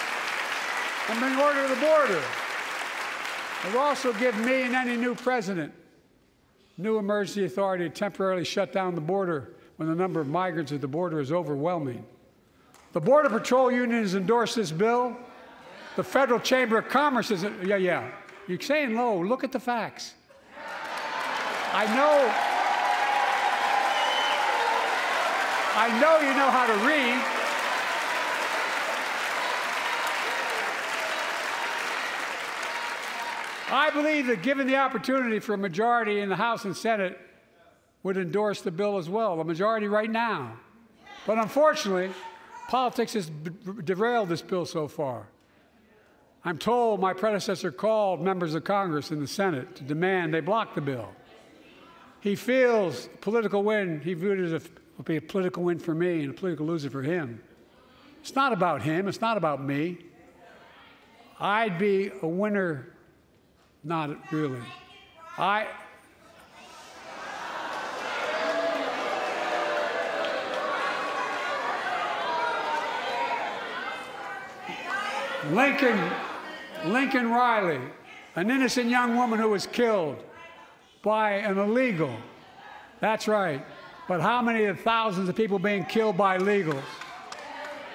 and bring order to the border. It would also give me and any new president new emergency authority to temporarily shut down the border when the number of migrants at the border is overwhelming. The Border Patrol Union has endorsed this bill. The Federal Chamber of Commerce is, yeah. You're saying low. Look at the facts. I know you know how to read. I believe that given the opportunity for a majority in the House and Senate would endorse the bill as well, a majority right now. But unfortunately, politics has derailed this bill so far. I'm told my predecessor called members of Congress in the Senate to demand they block the bill. He feels political win, he viewed it as would be a political win for me and a political loser for him. It's not about him, it's not about me. I'd be a winner, not really. Lincoln Riley, an innocent young woman who was killed by an illegal. That's right. But how many of the thousands of people being killed by illegals?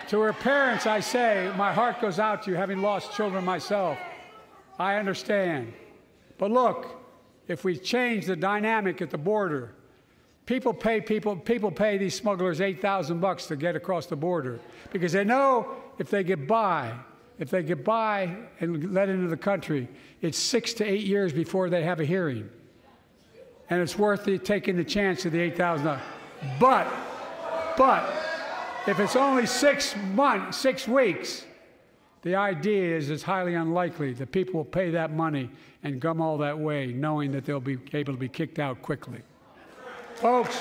To her parents, I say, my heart goes out to you, having lost children myself. I understand. But look, if we change the dynamic at the border, people pay these smugglers $8,000 to get across the border because they know if they get by, and let into the country, it's 6 to 8 years before they have a hearing. And it's worth the, taking the chance of the $8,000. But if it's only 6 months, 6 weeks, the idea is it's highly unlikely that people will pay that money and come all that way knowing that they'll be able to be kicked out quickly. Folks,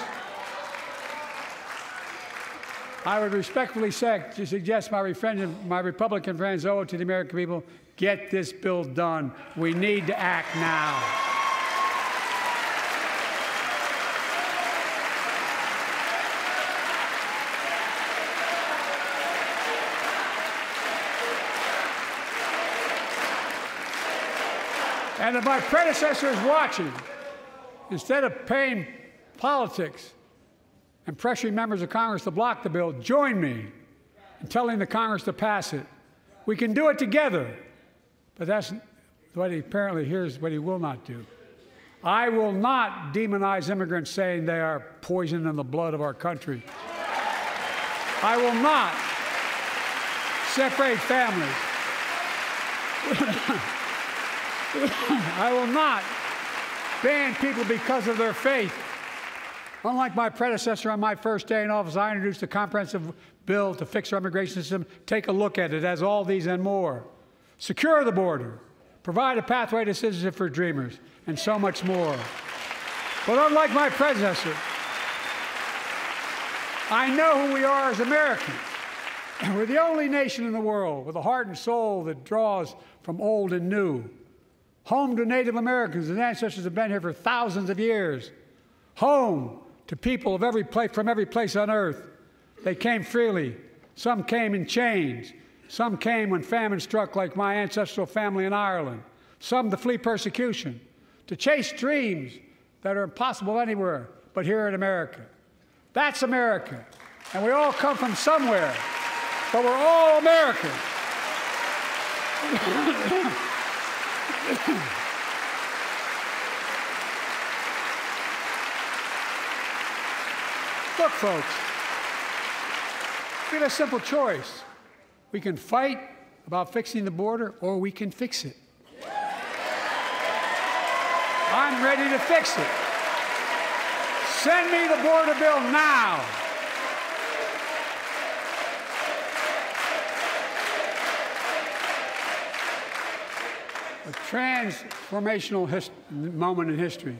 I would respectfully suggest my Republican friends owe it to the American people, get this bill done. We need to act now. And if my predecessor is watching, instead of paying politics and pressuring members of Congress to block the bill, join me in telling the Congress to pass it. We can do it together, but that's what he apparently hears what he will not do. I will not demonize immigrants saying they are poison in the blood of our country. I will not separate families. I will not ban people because of their faith. Unlike my predecessor, on my first day in office, I introduced a comprehensive bill to fix our immigration system. Take a look at it, as all these and more. Secure the border, provide a pathway to citizenship for dreamers, and so much more. But unlike my predecessor, I know who we are as Americans. We're the only nation in the world with a heart and soul that draws from old and new. Home to Native Americans and ancestors have been here for thousands of years. Home to people of every place, from every place on earth. They came freely. Some came in chains. Some came when famine struck, like my ancestral family in Ireland. Some to flee persecution, to chase dreams that are impossible anywhere but here in America. That's America. And we all come from somewhere, but we're all Americans. Look, folks, we have a simple choice. We can fight about fixing the border, or we can fix it. I'm ready to fix it. Send me the border bill now. A transformational moment in history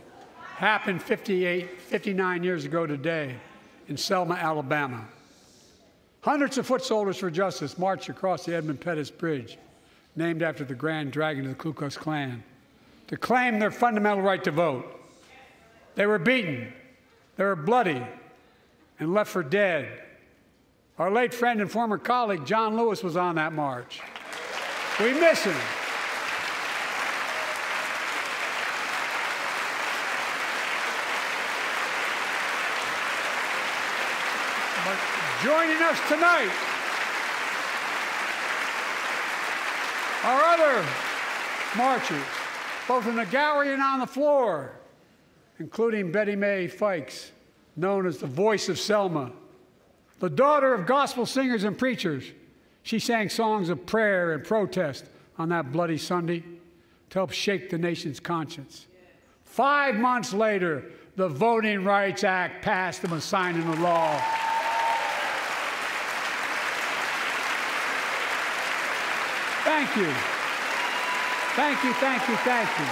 happened 59 years ago today in Selma, Alabama. Hundreds of foot soldiers for justice marched across the Edmund Pettus Bridge, named after the Grand Dragon of the Ku Klux Klan, to claim their fundamental right to vote. They were beaten, they were bloody, and left for dead. Our late friend and former colleague, John Lewis, was on that march. We miss him. Joining us tonight Our other marchers, both in the gallery and on the floor, including Betty Mae Fikes, known as the Voice of Selma, the daughter of gospel singers and preachers. She sang songs of prayer and protest on that bloody Sunday to help shake the nation's conscience. 5 months later, the Voting Rights Act passed and was signed into law. Thank you. Thank you, thank you, thank you.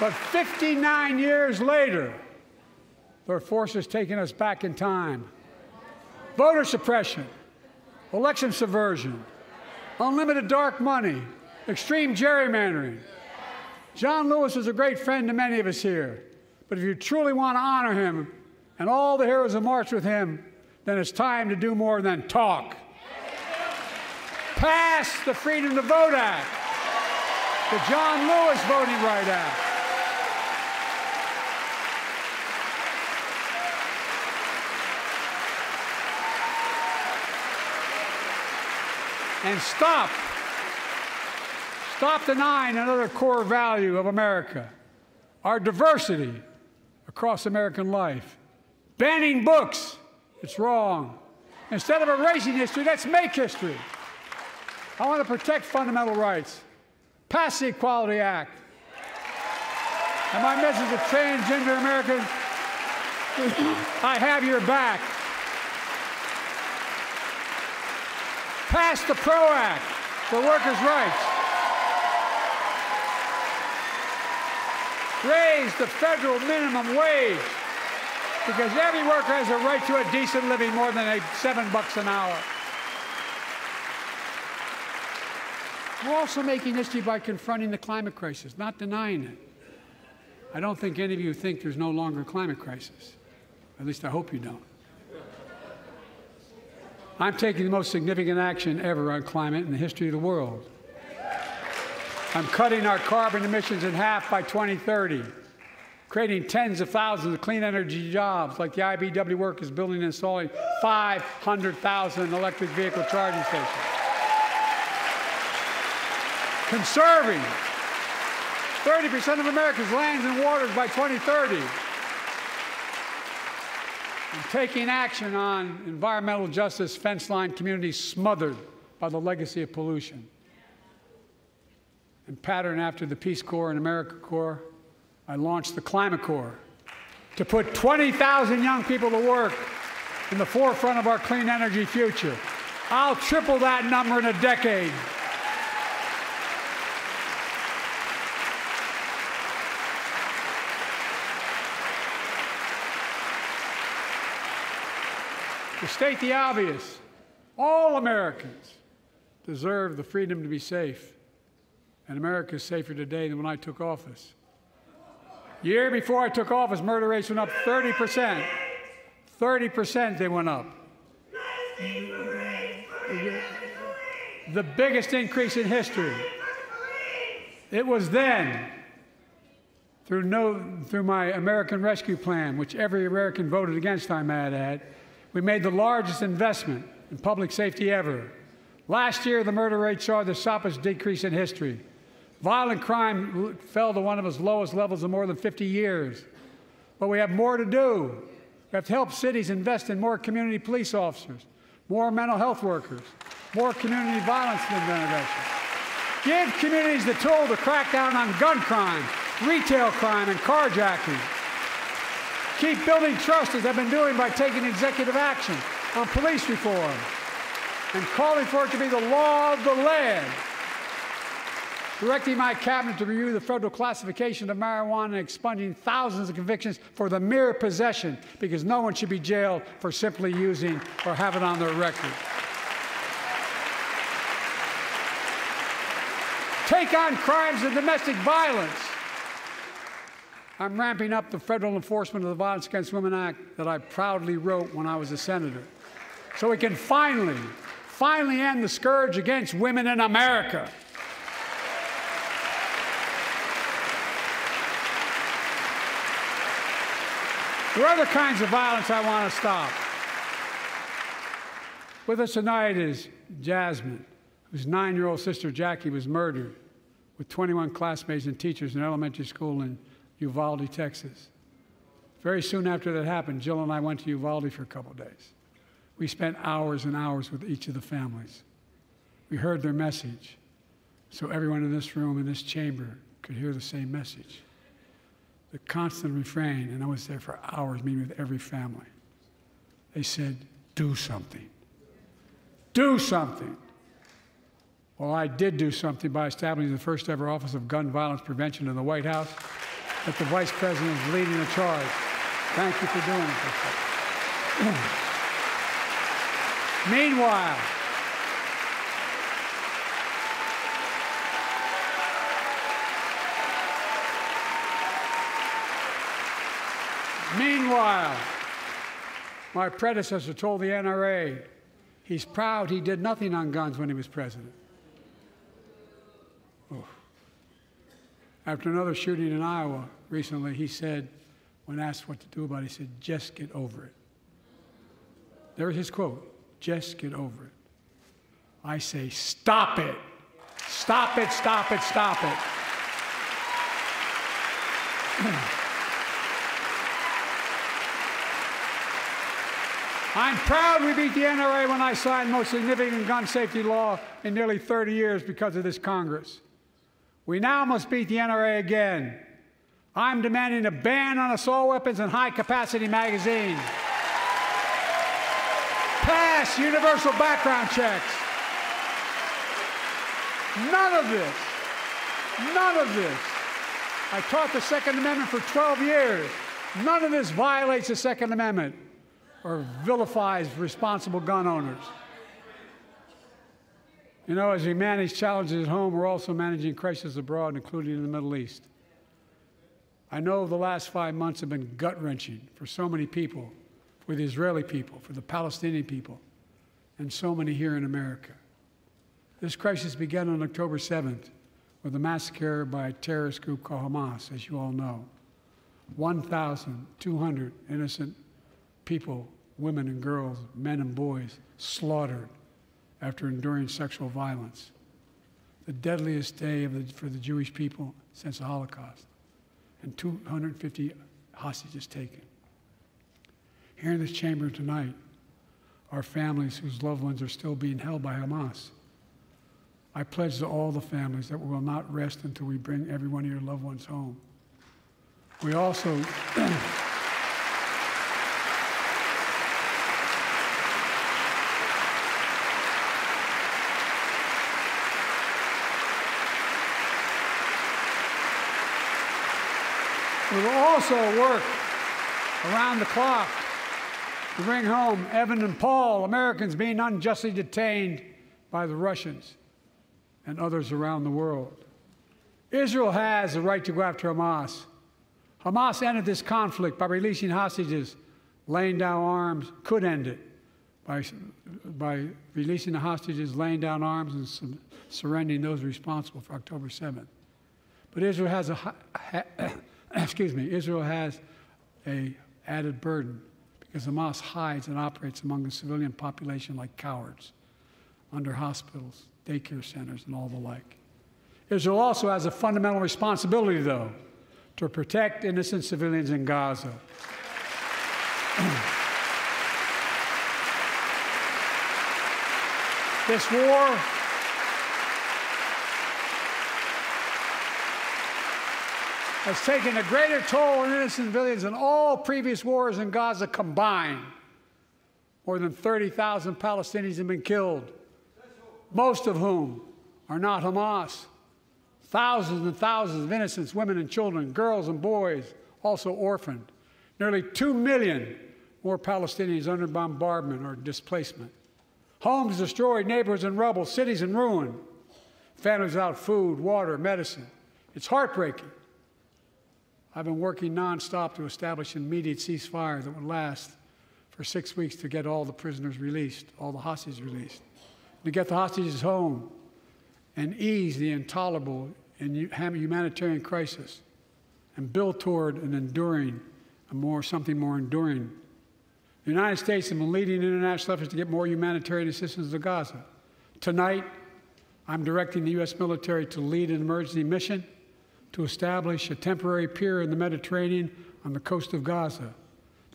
But 59 years later, there are forces taking us back in time. Voter suppression, election subversion, unlimited dark money, extreme gerrymandering. John Lewis is a great friend to many of us here, but if you truly want to honor him and all the heroes who marched with him, then it's time to do more than talk. Pass the Freedom to Vote Act, the John Lewis Voting Rights Act. And stop denying another core value of America, our diversity across American life. Banning books, it's wrong. Instead of erasing history, let's make history. I want to protect fundamental rights. Pass the Equality Act. And my message to transgender Americans, I have your back. Pass the PRO Act for workers' rights. Raise the federal minimum wage, because every worker has a right to a decent living more than $7 an hour. We're also making history by confronting the climate crisis, not denying it. I don't think any of you think there's no longer a climate crisis. At least I hope you don't. I'm taking the most significant action ever on climate in the history of the world. I'm cutting our carbon emissions in half by 2030, creating tens of thousands of clean energy jobs, like the IBW workers building and installing 500,000 electric vehicle charging stations. Conserving 30% of America's lands and waters by 2030. And taking action on environmental justice fence line communities smothered by the legacy of pollution. And pattern after the Peace Corps and America Corps, I launched the Climate Corps to put 20,000 young people to work in the forefront of our clean energy future. I'll triple that number in a decade. To state the obvious, all Americans deserve the freedom to be safe. And America is safer today than when I took office. Year before I took office, murder rates went up 30%. 30% they went up. The biggest increase in history. It was then, through my American Rescue Plan, which every American voted against, I might add, we made the largest investment in public safety ever. Last year, the murder rate saw the sharpest decrease in history. Violent crime fell to one of its lowest levels in more than 50 years. But we have more to do. We have to help cities invest in more community police officers, more mental health workers, more community violence intervention. Give communities the tool to crack down on gun crime, retail crime, and carjacking. Keep building trust, as I've been doing, by taking executive action on police reform and calling for it to be the law of the land. Directing my cabinet to review the federal classification of marijuana and expunging thousands of convictions for the mere possession, because no one should be jailed for simply using or have it on their record. Take on crimes of domestic violence. I'm ramping up the federal enforcement of the Violence Against Women Act that I proudly wrote when I was a senator, so we can finally end the scourge against women in America. There are other kinds of violence I want to stop. With us tonight is Jasmine, whose 9-year-old sister Jackie was murdered with 21 classmates and teachers in an elementary school in Uvalde, Texas. Very soon after that happened, Jill and I went to Uvalde for a couple of days. We spent hours and hours with each of the families. We heard their message, so everyone in this room, in this chamber, could hear the same message. The constant refrain, and I was there for hours meeting with every family. They said, do something. Do something. Well, I did do something by establishing the first ever Office of Gun Violence Prevention in the White House, that the Vice President is leading the charge. Thank you for doing it. Meanwhile, my predecessor told the NRA he's proud he did nothing on guns when he was president. Oh. After another shooting in Iowa recently, he said, when asked what to do about it, he said, just get over it. There's his quote, just get over it. I say, stop it. Stop it, stop it, stop it. I'm proud we beat the NRA when I signed the most significant gun safety law in nearly 30 years because of this Congress. We now must beat the NRA again. I'm demanding a ban on assault weapons and high-capacity magazines. Pass universal background checks. None of this. None of this. I taught the Second Amendment for 12 years. None of this violates the Second Amendment or vilifies responsible gun owners. You know, as we manage challenges at home, we're also managing crises abroad, including in the Middle East. I know the last 5 months have been gut-wrenching for so many people, for the Israeli people, for the Palestinian people, and so many here in America. This crisis began on October 7th with a massacre by a terrorist group called Hamas, as you all know. 1,200 innocent people, women and girls, men and boys, slaughtered after enduring sexual violence. The deadliest day for the Jewish people since the Holocaust, and 250 hostages taken. Here in this chamber tonight are families whose loved ones are still being held by Hamas. I pledge to all the families that we will not rest until we bring every one of your loved ones home. We also work around the clock to bring home Evan and Paul, Americans being unjustly detained by the Russians and others around the world. Israel has the right to go after Hamas. Hamas ended this conflict by releasing hostages, laying down arms, could end it by releasing the hostages, laying down arms, and surrendering those responsible for October 7th. But Israel has an added burden because Hamas hides and operates among the civilian population like cowards, under hospitals, daycare centers, and all the like. Israel also has a fundamental responsibility, though, to protect innocent civilians in Gaza. This war has taken a greater toll on innocent civilians than all previous wars in Gaza combined. More than 30,000 Palestinians have been killed, most of whom are not Hamas. Thousands and thousands of innocents, women and children, girls and boys, also orphaned. Nearly 2 million more Palestinians under bombardment or displacement. Homes destroyed, neighborhoods in rubble, cities in ruin. Families without food, water, medicine. It's heartbreaking. I've been working nonstop to establish an immediate ceasefire that would last for 6 weeks to get all the prisoners released, all the hostages released, to get the hostages home and ease the intolerable and humanitarian crisis and build toward an enduring something more enduring. The United States has been leading international efforts to get more humanitarian assistance to Gaza. Tonight, I'm directing the U.S. military to lead an emergency mission to establish a temporary pier in the Mediterranean on the coast of Gaza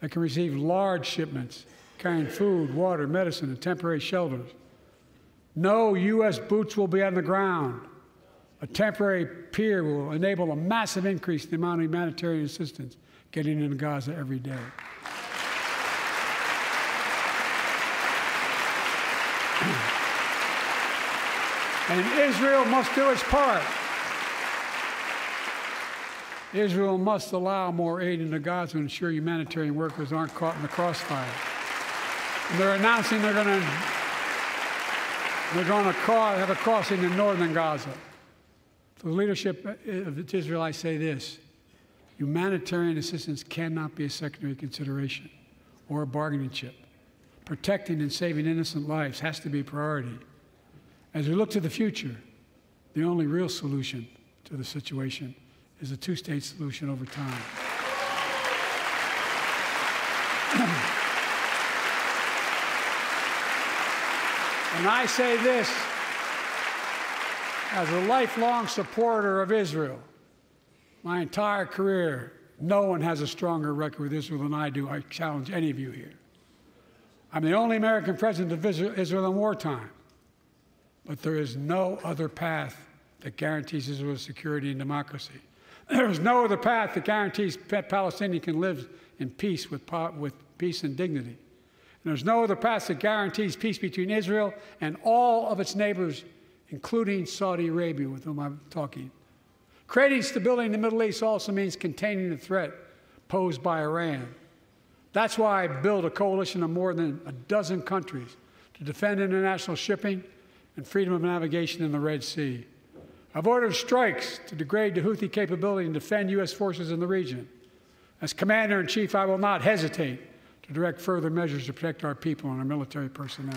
that can receive large shipments carrying food, water, medicine, and temporary shelters. No U.S. boots will be on the ground. A temporary pier will enable a massive increase in the amount of humanitarian assistance getting into Gaza every day. And Israel must do its part. Israel must allow more aid into Gaza to ensure humanitarian workers aren't caught in the crossfire. And they're announcing they're going to have a crossing in northern Gaza. To the leadership of Israel, I say this. Humanitarian assistance cannot be a secondary consideration or a bargaining chip. Protecting and saving innocent lives has to be a priority. As we look to the future, the only real solution to the situation is a two-state solution over time. And I say this as a lifelong supporter of Israel. My entire career, no one has a stronger record with Israel than I do. I challenge any of you here. I'm the only American president to visit Israel in wartime. But there is no other path that guarantees Israel's security and democracy. There is no other path that guarantees Palestinians can live in peace with peace and dignity. And there's no other path that guarantees peace between Israel and all of its neighbors, including Saudi Arabia, with whom I'm talking. Creating stability in the Middle East also means containing the threat posed by Iran. That's why I built a coalition of more than a dozen countries to defend international shipping and freedom of navigation in the Red Sea. I've ordered strikes to degrade the Houthi capability and defend U.S. forces in the region. As Commander-in-Chief, I will not hesitate to direct further measures to protect our people and our military personnel.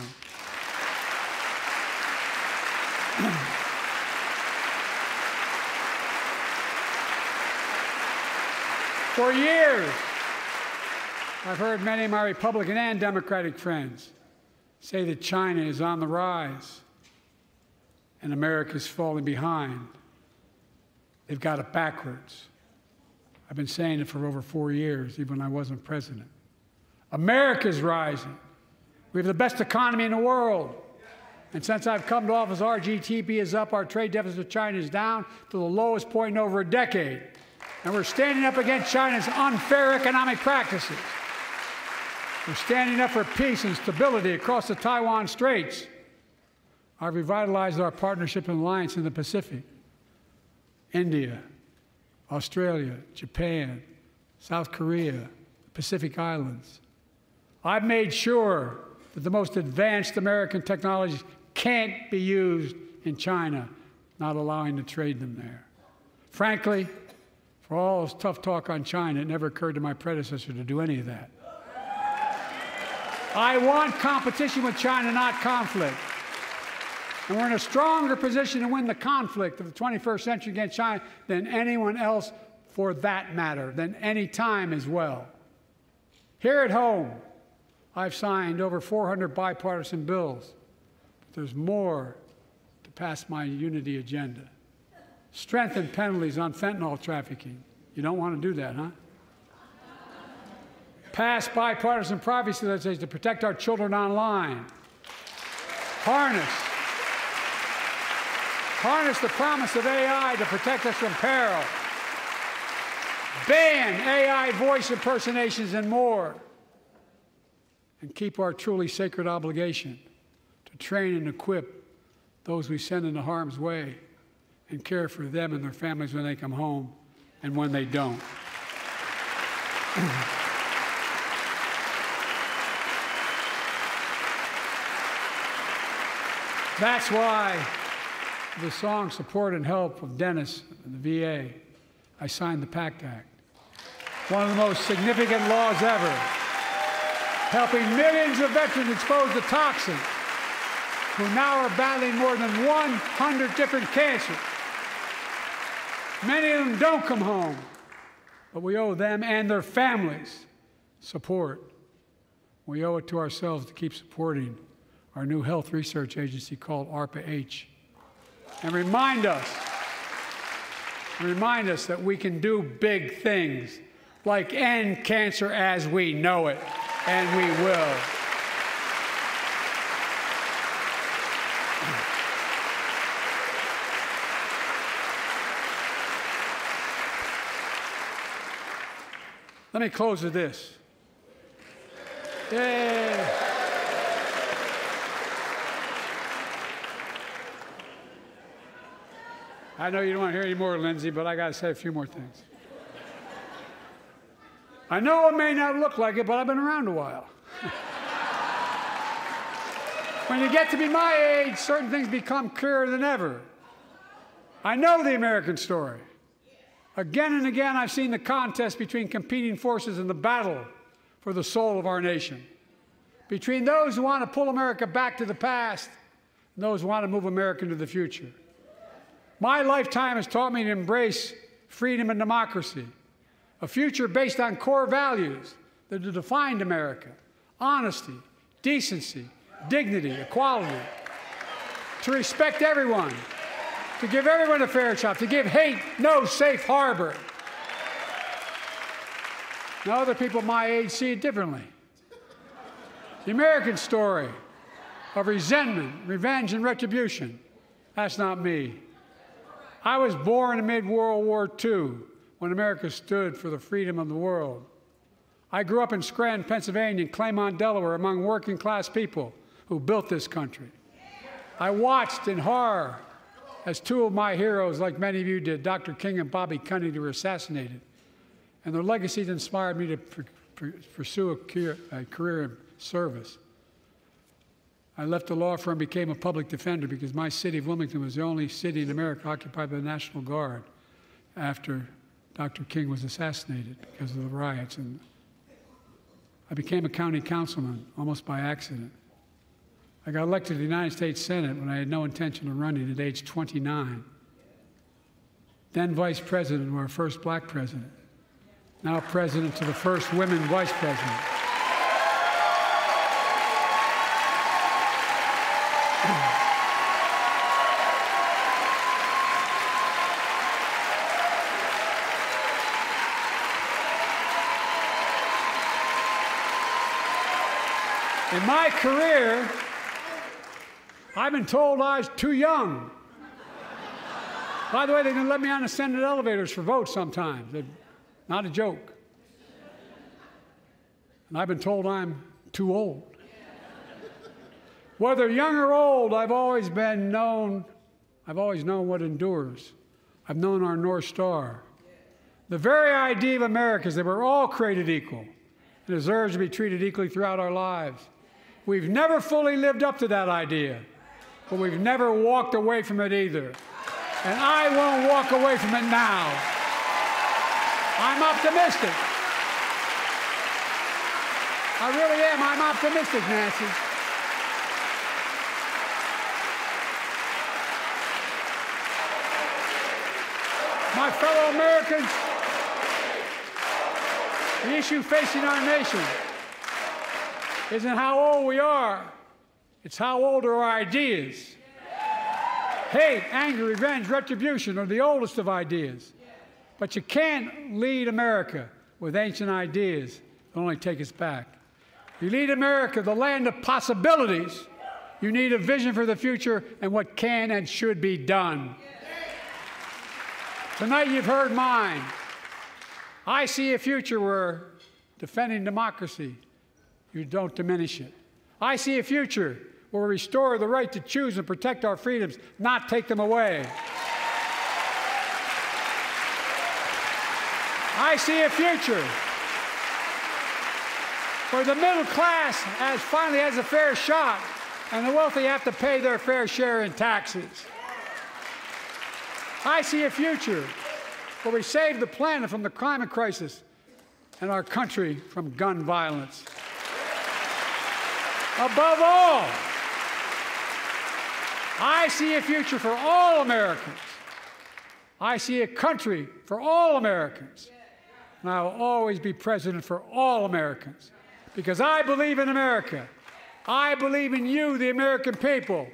For years, I've heard many of my Republican and Democratic friends say that China is on the rise and America is falling behind. They've got it backwards. I've been saying it for over 4 years, even when I wasn't president. America's rising. We have the best economy in the world. And since I've come to office, our GDP is up, our trade deficit with China is down to the lowest point in over a decade. And we're standing up against China's unfair economic practices. We're standing up for peace and stability across the Taiwan Straits. I've revitalized our partnership and alliance in the Pacific. India, Australia, Japan, South Korea, the Pacific Islands. I've made sure that the most advanced American technologies can't be used in China, not allowing to trade them there. Frankly, for all this tough talk on China, it never occurred to my predecessor to do any of that. I want competition with China, not conflict. And we're in a stronger position to win the conflict of the 21st century against China than anyone else, for that matter, than any time as well. Here at home, I've signed over 400 bipartisan bills, but there's more to pass my unity agenda. Strengthen penalties on fentanyl trafficking. You don't want to do that, huh? Pass bipartisan privacy legislation to protect our children online. Harness the promise of AI to protect us from peril. Ban AI voice impersonations and more. And keep our truly sacred obligation to train and equip those we send into harm's way, and care for them and their families when they come home and when they don't. That's why the song Support and Help of Dennis and the VA, I signed the PACT Act, one of the most significant laws ever, helping millions of veterans exposed to toxins who now are battling more than 100 different cancers. Many of them don't come home, But we owe them and their families support. We owe it to ourselves to keep supporting our new health research agency called ARPA-H. And remind us that we can do big things, like end cancer as we know it, and we will. Let me close with this. Yay. I know you don't want to hear any more, Lindsay, but I got to say a few more things. I know it may not look like it, but I've been around a while. When you get to be my age, certain things become clearer than ever. I know the American story. Again and again, I've seen the contest between competing forces and the battle for the soul of our nation, between those who want to pull America back to the past and those who want to move America into the future. My lifetime has taught me to embrace freedom and democracy, a future based on core values that have defined America: honesty, decency, dignity, equality, to respect everyone, to give everyone a fair shot, to give hate no safe harbor. Now, other people my age see it differently. The American story of resentment, revenge, and retribution, that's not me. I was born amid World War II, when America stood for the freedom of the world. I grew up in Scranton, Pennsylvania, and Claymont, Delaware, among working-class people who built this country. I watched in horror as two of my heroes, like many of you did, Dr. King and Bobby Kennedy, were assassinated. And their legacies inspired me to pursue a career in service. I left the law firm and became a public defender because my city of Wilmington was the only city in America occupied by the National Guard after Dr. King was assassinated because of the riots. And I became a county councilman almost by accident. I got elected to the United States Senate when I had no intention of running at age 29. Then vice president, or our first black president. Now president to the first women vice president. In my career, I've been told I was too young. By the way, they're going to let me on the Senate elevators for votes sometimes. They're not a joke. And I've been told I'm too old. Whether young or old, I've always known what endures. I've known our North Star. The very idea of America is that we're all created equal and deserve to be treated equally throughout our lives. We've never fully lived up to that idea, but we've never walked away from it either. And I won't walk away from it now. I'm optimistic. I really am. I'm optimistic, Nancy. My fellow Americans, the issue facing our nation isn't how old we are, it's how old are our ideas. Hate, anger, revenge, retribution are the oldest of ideas. But you can't lead America with ancient ideas that only take us back. You lead America, the land of possibilities, you need a vision for the future and what can and should be done. Tonight you've heard mine. I see a future where defending democracy, you don't diminish it. I see a future where we restore the right to choose and protect our freedoms, not take them away. I see a future where the middle class finally has a fair shot and the wealthy have to pay their fair share in taxes. I see a future where we save the planet from the climate crisis and our country from gun violence. Above all, I see a future for all Americans. I see a country for all Americans. and I will always be president for all Americans, because I believe in America. I believe in you, the American people.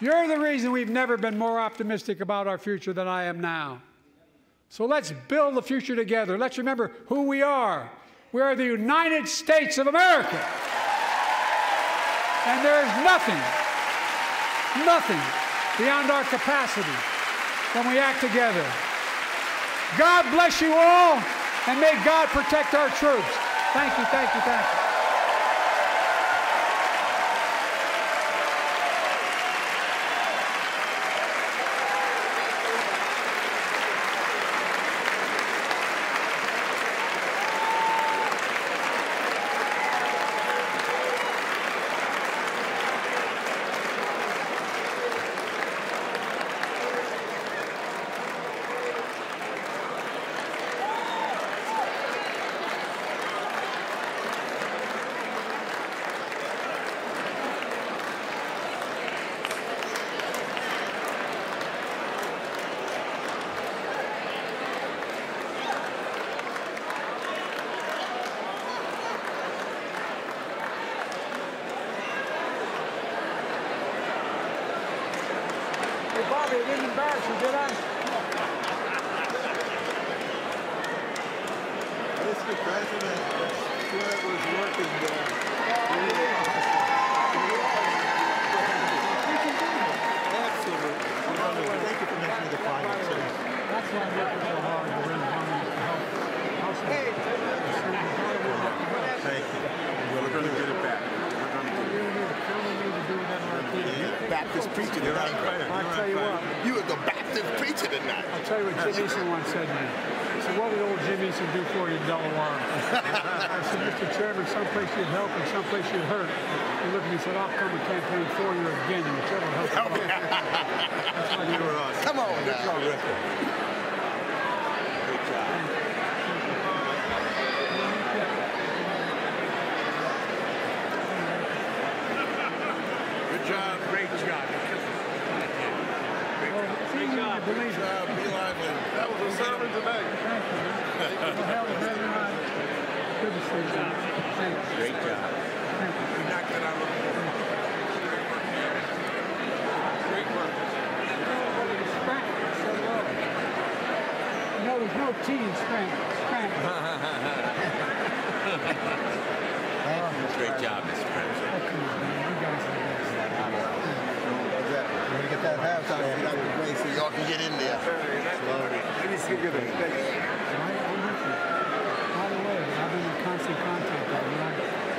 You're the reason we've never been more optimistic about our future than I am now. So let's build the future together. Let's remember who we are. We are the United States of America. And there is nothing beyond our capacity when we act together. God bless you all, and may God protect our troops. Thank you, thank you, thank you.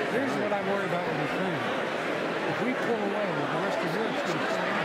Here's what I worry about with Ukraine. If we pull away, the rest of Europe's going to pull away.